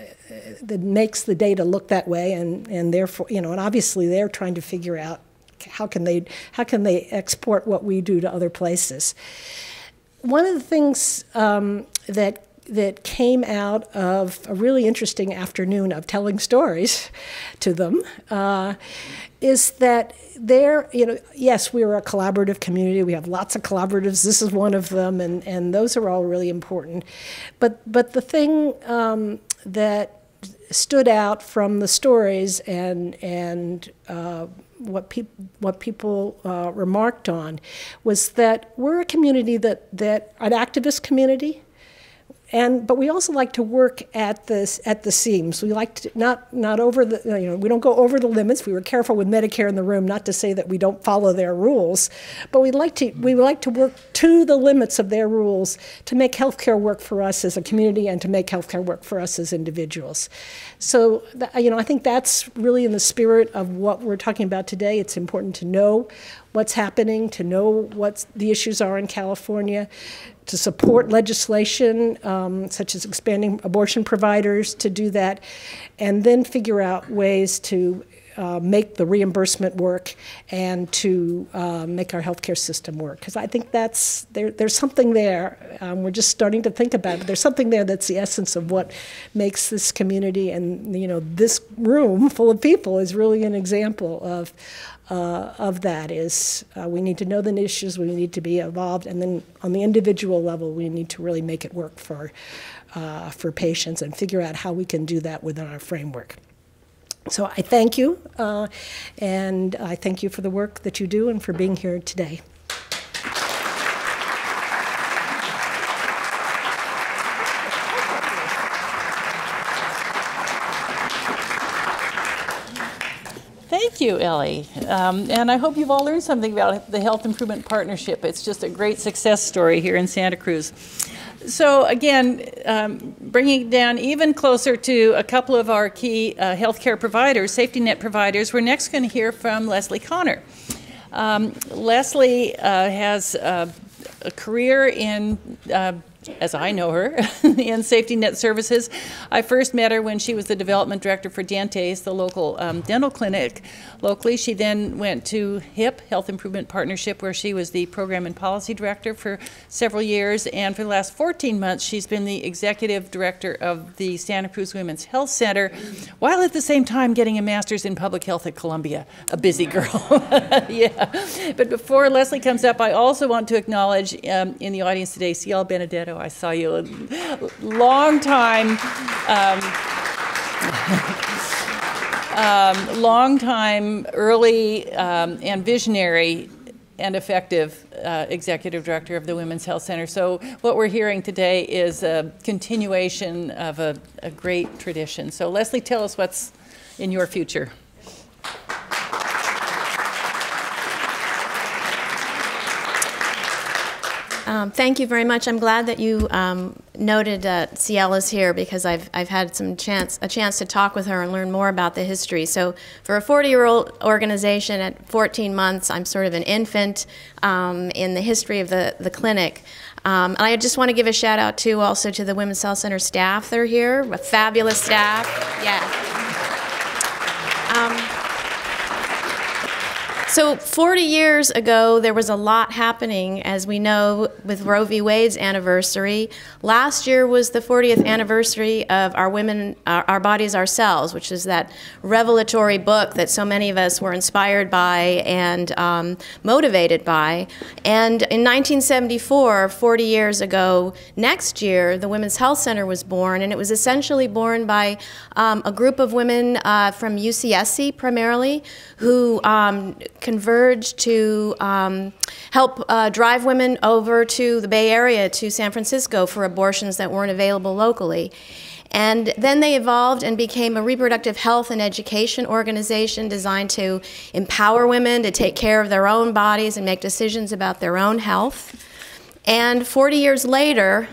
makes the data look that way, and therefore, you know, and obviously they're trying to figure out how can they export what we do to other places. One of the things that came out of a really interesting afternoon of telling stories to them is that they're, you know, yes, we are a collaborative community. We have lots of collaboratives. This is one of them, and those are all really important. But the thing that stood out from the stories and what people remarked on was that we're a community that an activist community. But we also like to work at the seams. We like to not over the, you know, we don't go over the limits. We were careful with Medicare in the room not to say that we don't follow their rules, but we like to work to the limits of their rules to make healthcare work for us as a community and to make healthcare work for us as individuals. So, you know, I think that's really in the spirit of what we're talking about today. It's important to know what's happening, to know what the issues are in California, to support legislation such as expanding abortion providers to do that, and then figure out ways to make the reimbursement work and to make our healthcare system work. Because I think that's, there's something there. We're just starting to think about it. There's something there that's the essence of what makes this community and, you know, this room full of people is really an example of that is we need to know the issues, we need to be involved, and then on the individual level, we need to really make it work for patients and figure out how we can do that within our framework. So I thank you, and I thank you for the work that you do and for being here today. Thank you, Ellie. And I hope you've all learned something about the Health Improvement Partnership. It's just a great success story here in Santa Cruz. So again, bringing it down even closer to a couple of our key healthcare providers, safety net providers, we're next going to hear from Leslie Connor. Leslie has a career in, as I know her, in safety net services. I first met her when she was the development director for Dante's, the local dental clinic locally. She then went to HIP, Health Improvement Partnership, where she was the program and policy director for several years. And for the last 14 months, she's been the executive director of the Santa Cruz Women's Health Center, while at the same time getting a master's in public health at Columbia. A busy girl. Yeah. But before Leslie comes up, I also want to acknowledge in the audience today, C.L. Benedetto. I saw you a long time, long time early and visionary and effective executive director of the Women's Health Center. So what we're hearing today is a continuation of a great tradition. So Leslie, tell us what's in your future. Thank you very much. I'm glad that you noted Ciella's here, because I've had a chance to talk with her and learn more about the history. So for a 40-year-old organization at 14 months, I'm sort of an infant in the history of the clinic. And I just want to give a shout out too, also to the Women's Health Center staff. They're here, a fabulous staff. Yeah. So 40 years ago, there was a lot happening, as we know, with Roe v. Wade's anniversary. Last year was the 40th anniversary of Our Women, Our Bodies, Ourselves, which is that revelatory book that so many of us were inspired by and motivated by. And in 1974, 40 years ago, next year, the Women's Health Center was born, and it was essentially born by a group of women from UCSC, primarily, who converged to help drive women over to the Bay Area, to San Francisco, for abortions that weren't available locally. And then they evolved and became a reproductive health and education organization designed to empower women to take care of their own bodies and make decisions about their own health. And 40 years later,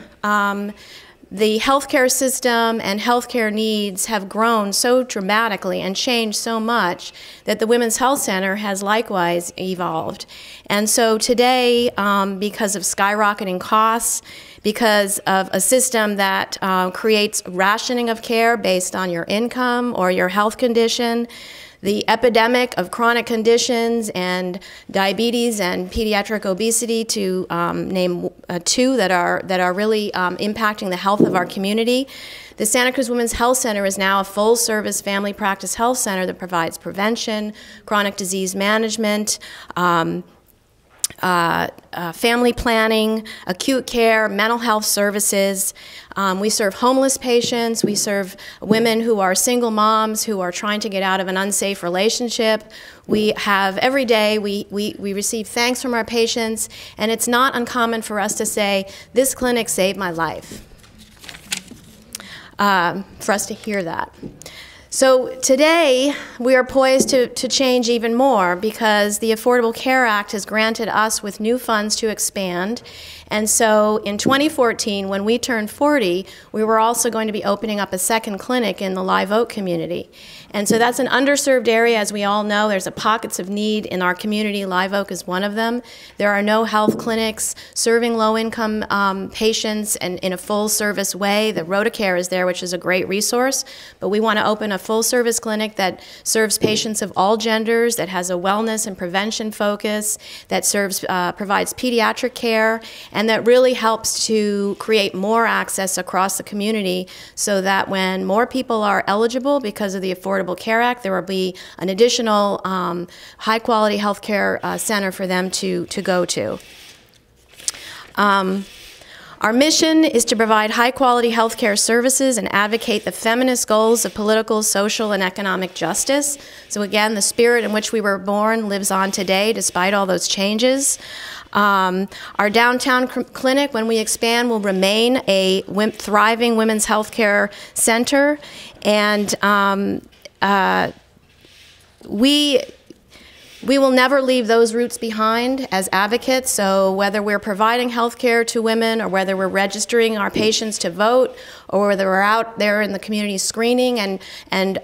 the healthcare system and healthcare needs have grown so dramatically and changed so much that the Women's Health Center has likewise evolved. And so today, because of skyrocketing costs, because of a system that creates rationing of care based on your income or your health condition, the epidemic of chronic conditions and diabetes and pediatric obesity, to name two that are really impacting the health of our community. The Santa Cruz Women's Health Center is now a full-service family practice health center that provides prevention, chronic disease management, family planning, acute care, mental health services. We serve homeless patients. We serve women who are single moms who are trying to get out of an unsafe relationship. We have every day, we receive thanks from our patients, and it's not uncommon for us to say, "This clinic saved my life." For us to hear that. So today, we are poised to change even more, because the Affordable Care Act has granted us with new funds to expand. And so in 2014, when we turned 40, we were also going to be opening up a second clinic in the Live Oak community. And so that's an underserved area, as we all know. There's pockets of need in our community. Live Oak is one of them. There are no health clinics serving low-income patients and in a full-service way. The Rotacare is there, which is a great resource, but we want to open a full-service clinic that serves patients of all genders, that has a wellness and prevention focus, that serves, provides pediatric care, and that really helps to create more access across the community, so that when more people are eligible because of the Affordable Care Act, there will be an additional high-quality health care center for them to go to. Our mission is to provide high-quality healthcare services and advocate the feminist goals of political, social, and economic justice. So again, the spirit in which we were born lives on today, despite all those changes. Our downtown clinic, when we expand, will remain a thriving women's healthcare center, and we will never leave those roots behind as advocates. So whether we're providing health care to women, or whether we're registering our patients to vote, or whether we're out there in the community screening and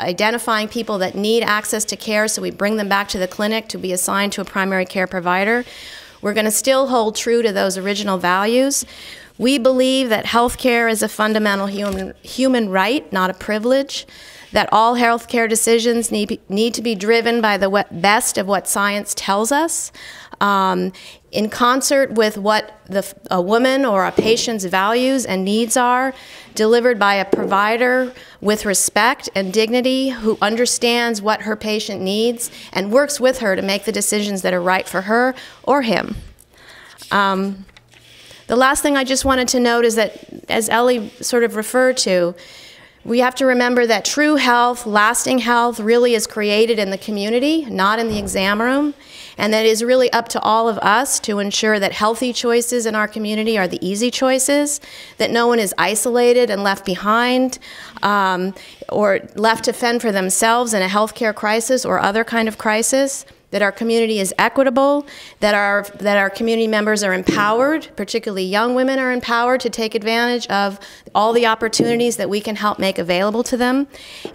identifying people that need access to care, so we bring them back to the clinic to be assigned to a primary care provider, we're going to still hold true to those original values. We believe that health care is a fundamental human right, not a privilege, that all health care decisions need to be driven by the best of what science tells us, in concert with what a woman or a patient's values and needs are, delivered by a provider with respect and dignity, who understands what her patient needs and works with her to make the decisions that are right for her or him. The last thing I just wanted to note is that, as Ellie sort of referred to, We have to remember that true health, lasting health, really is created in the community, not in the exam room, and that it is really up to all of us to ensure that healthy choices in our community are the easy choices, that no one is isolated and left behind or left to fend for themselves in a healthcare crisis or other kind of crisis, that our community is equitable, that our community members are empowered, particularly young women are empowered to take advantage of all the opportunities that we can help make available to them.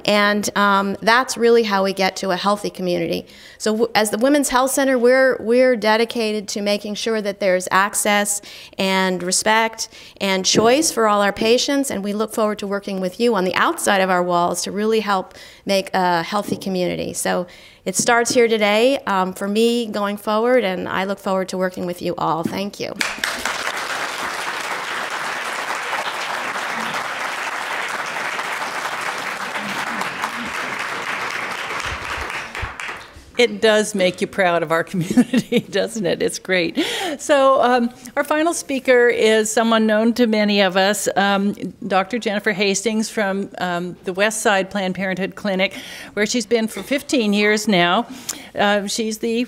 And that's really how we get to a healthy community. So as the Women's Health Center, we're dedicated to making sure that there's access and respect and choice for all our patients, and we look forward to working with you on the outside of our walls to really help make a healthy community. So it starts here today for me going forward, and I look forward to working with you all. Thank you. It does make you proud of our community, doesn't it? It's great. So our final speaker is someone known to many of us, Dr. Jennifer Hastings from the West Side Planned Parenthood Clinic, where she's been for 15 years now. She's the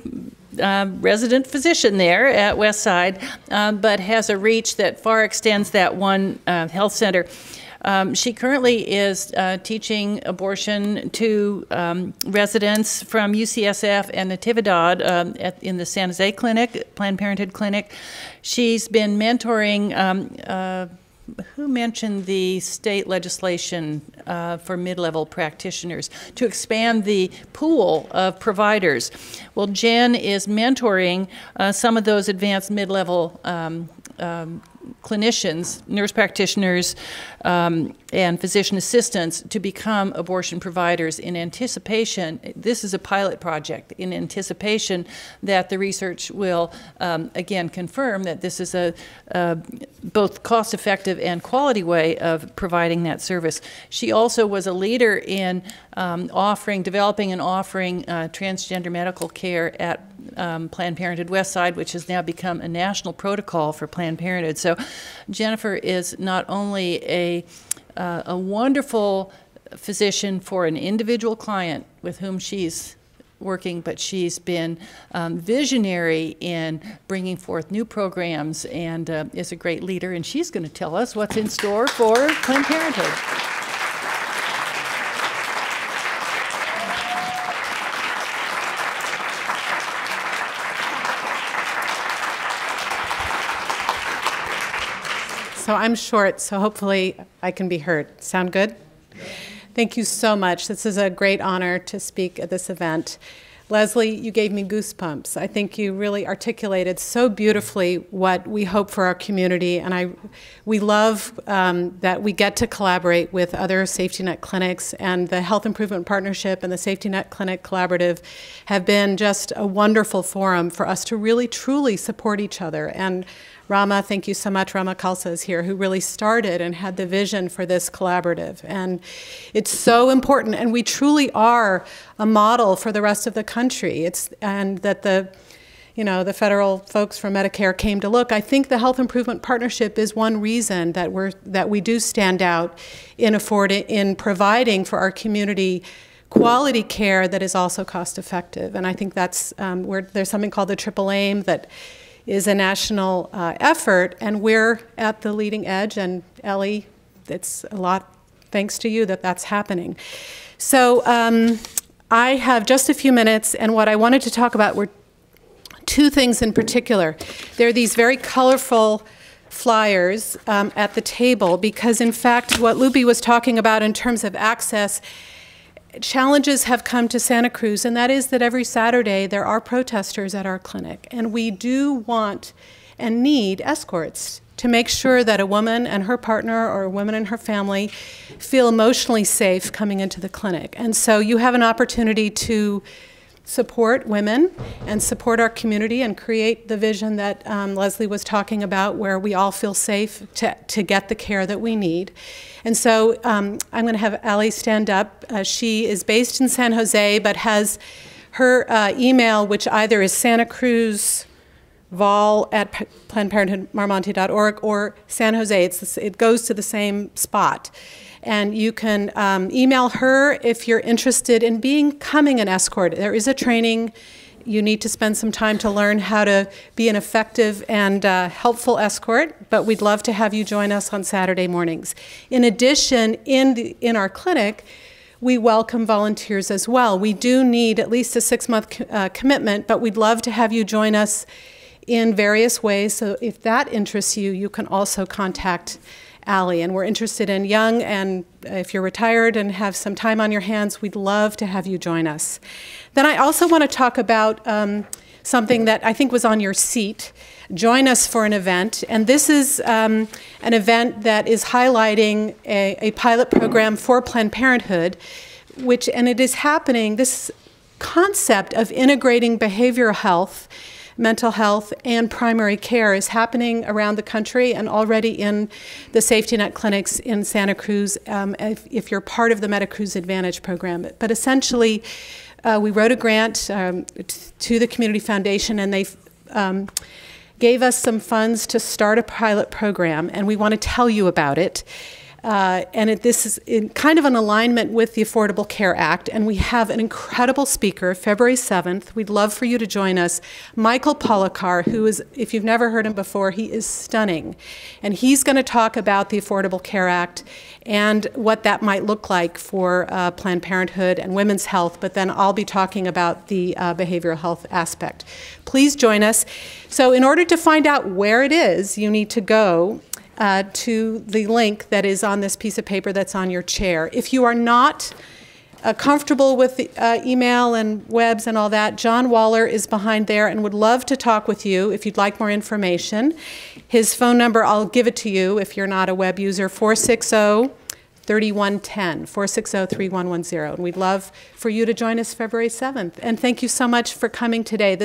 resident physician there at West Side, but has a reach that far extends that one health center. She currently is teaching abortion to residents from UCSF and Natividad in the San Jose Clinic, Planned Parenthood Clinic. She's been mentoring, who mentioned the state legislation for mid-level practitioners to expand the pool of providers? Well, Jen is mentoring some of those advanced mid-level clinicians, nurse practitioners, and physician assistants to become abortion providers in anticipation. This is a pilot project in anticipation that the research will, again, confirm that this is a both cost-effective and quality way of providing that service. She also was a leader in developing and offering transgender medical care at Planned Parenthood Westside, which has now become a national protocol for Planned Parenthood. So Jennifer is not only a wonderful physician for an individual client with whom she's working, but she's been visionary in bringing forth new programs and is a great leader, and she's going to tell us what's in store for Planned Parenthood. So I'm short, so hopefully I can be heard. Sound good? Thank you so much. This is a great honor to speak at this event. Leslie, you gave me goosebumps. I think you really articulated so beautifully what we hope for our community, and we love that we get to collaborate with other safety net clinics, and the Health Improvement Partnership and the Safety Net Clinic Collaborative have been just a wonderful forum for us to really truly support each other. And Rama, thank you so much. Rama Khalsa is here, who really started and had the vision for this collaborative. And it's so important, and we truly are a model for the rest of the country. And that the federal folks from Medicare came to look. I think the Health Improvement Partnership is one reason that we do stand out in providing for our community quality care that is also cost effective. And I think that's where there's something called the Triple Aim that is a national effort, and we're at the leading edge, and Ellie, it's a lot thanks to you that that's happening. So I have just a few minutes, and what I wanted to talk about were two things in particular. There are these very colorful flyers at the table, because in fact what Lupe was talking about in terms of access, challenges have come to Santa Cruz, and that is that every Saturday there are protesters at our clinic, and we do want and need escorts to make sure that a woman and her partner or a woman and her family feel emotionally safe coming into the clinic. And so you have an opportunity to support women and support our community and create the vision that Leslie was talking about, where we all feel safe to get the care that we need. And so I'm going to have Ellie stand up. She is based in San Jose, but has her email, which either is santacruzval@PlannedParenthoodMarMonte.org or San Jose. It goes to the same spot. and you can email her if you're interested in becoming an escort. There is a training. You need to spend some time to learn how to be an effective and helpful escort, but we'd love to have you join us on Saturday mornings. In addition, in our clinic, we welcome volunteers as well. We do need at least a 6-month commitment, but we'd love to have you join us in various ways. So if that interests you, you can also contact Allie. And we're interested in young, and if you're retired and have some time on your hands, we'd love to have you join us. Then I also want to talk about something that I think was on your seat. Join us for an event. And this is an event that is highlighting a pilot program for Planned Parenthood, which, and it is happening, this concept of integrating behavioral health, mental health, and primary care is happening around the country and already in the safety net clinics in Santa Cruz if you're part of the Medicare Advantage program. But essentially, we wrote a grant to the Community Foundation, and they gave us some funds to start a pilot program, and we want to tell you about it. This is in kind of an alignment with the Affordable Care Act, and we have an incredible speaker, February 7th. We'd love for you to join us, Michael Polakar, who is, if you've never heard him before, he is stunning. And he's going to talk about the Affordable Care Act and what that might look like for Planned Parenthood and women's health, but then I'll be talking about the behavioral health aspect. Please join us. So in order to find out where it is, you need to go to the link that is on this piece of paper that's on your chair. If you are not comfortable with the, email and webs and all that, John Waller is behind there and would love to talk with you if you'd like more information. His phone number, I'll give it to you if you're not a web user, 460-3110, 460-3110. And we'd love for you to join us February 7th. And thank you so much for coming today.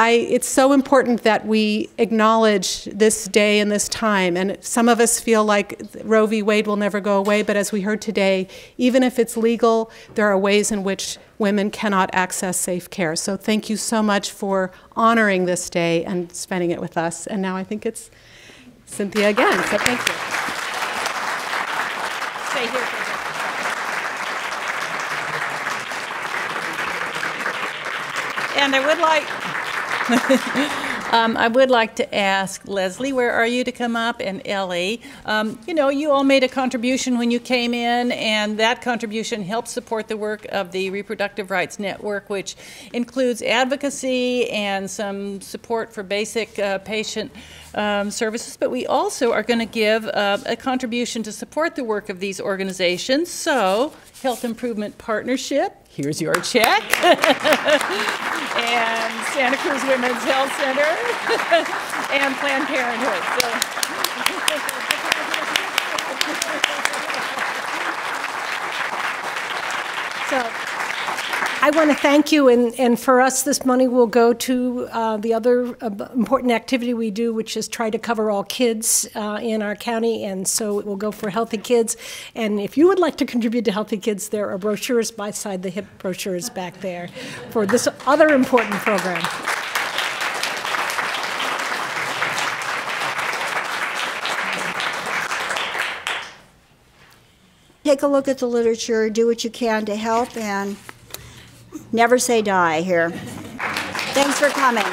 It's so important that we acknowledge this day and this time, and some of us feel like Roe v. Wade will never go away, but as we heard today, even if it's legal, there are ways in which women cannot access safe care. So thank you so much for honoring this day and spending it with us. And now I think it's Cynthia again, so thank you. Stay here for a second. And I would like to ask Leslie, where are you, to come up, and Ellie. You know, you all made a contribution when you came in, and that contribution helped support the work of the Reproductive Rights Network, which includes advocacy and some support for basic patient services, but we also are going to give a contribution to support the work of these organizations. So, Health Improvement Partnership, here's your check. And Santa Cruz Women's Health Center and Planned Parenthood. So. So I want to thank you, and for us this money will go to the other important activity we do, which is try to cover all kids in our county, and so it will go for Healthy Kids. And if you would like to contribute to Healthy Kids, there are brochures beside the hip brochures back there for this other important program. Take a look at the literature, do what you can to help, and never say die here. Thanks for coming.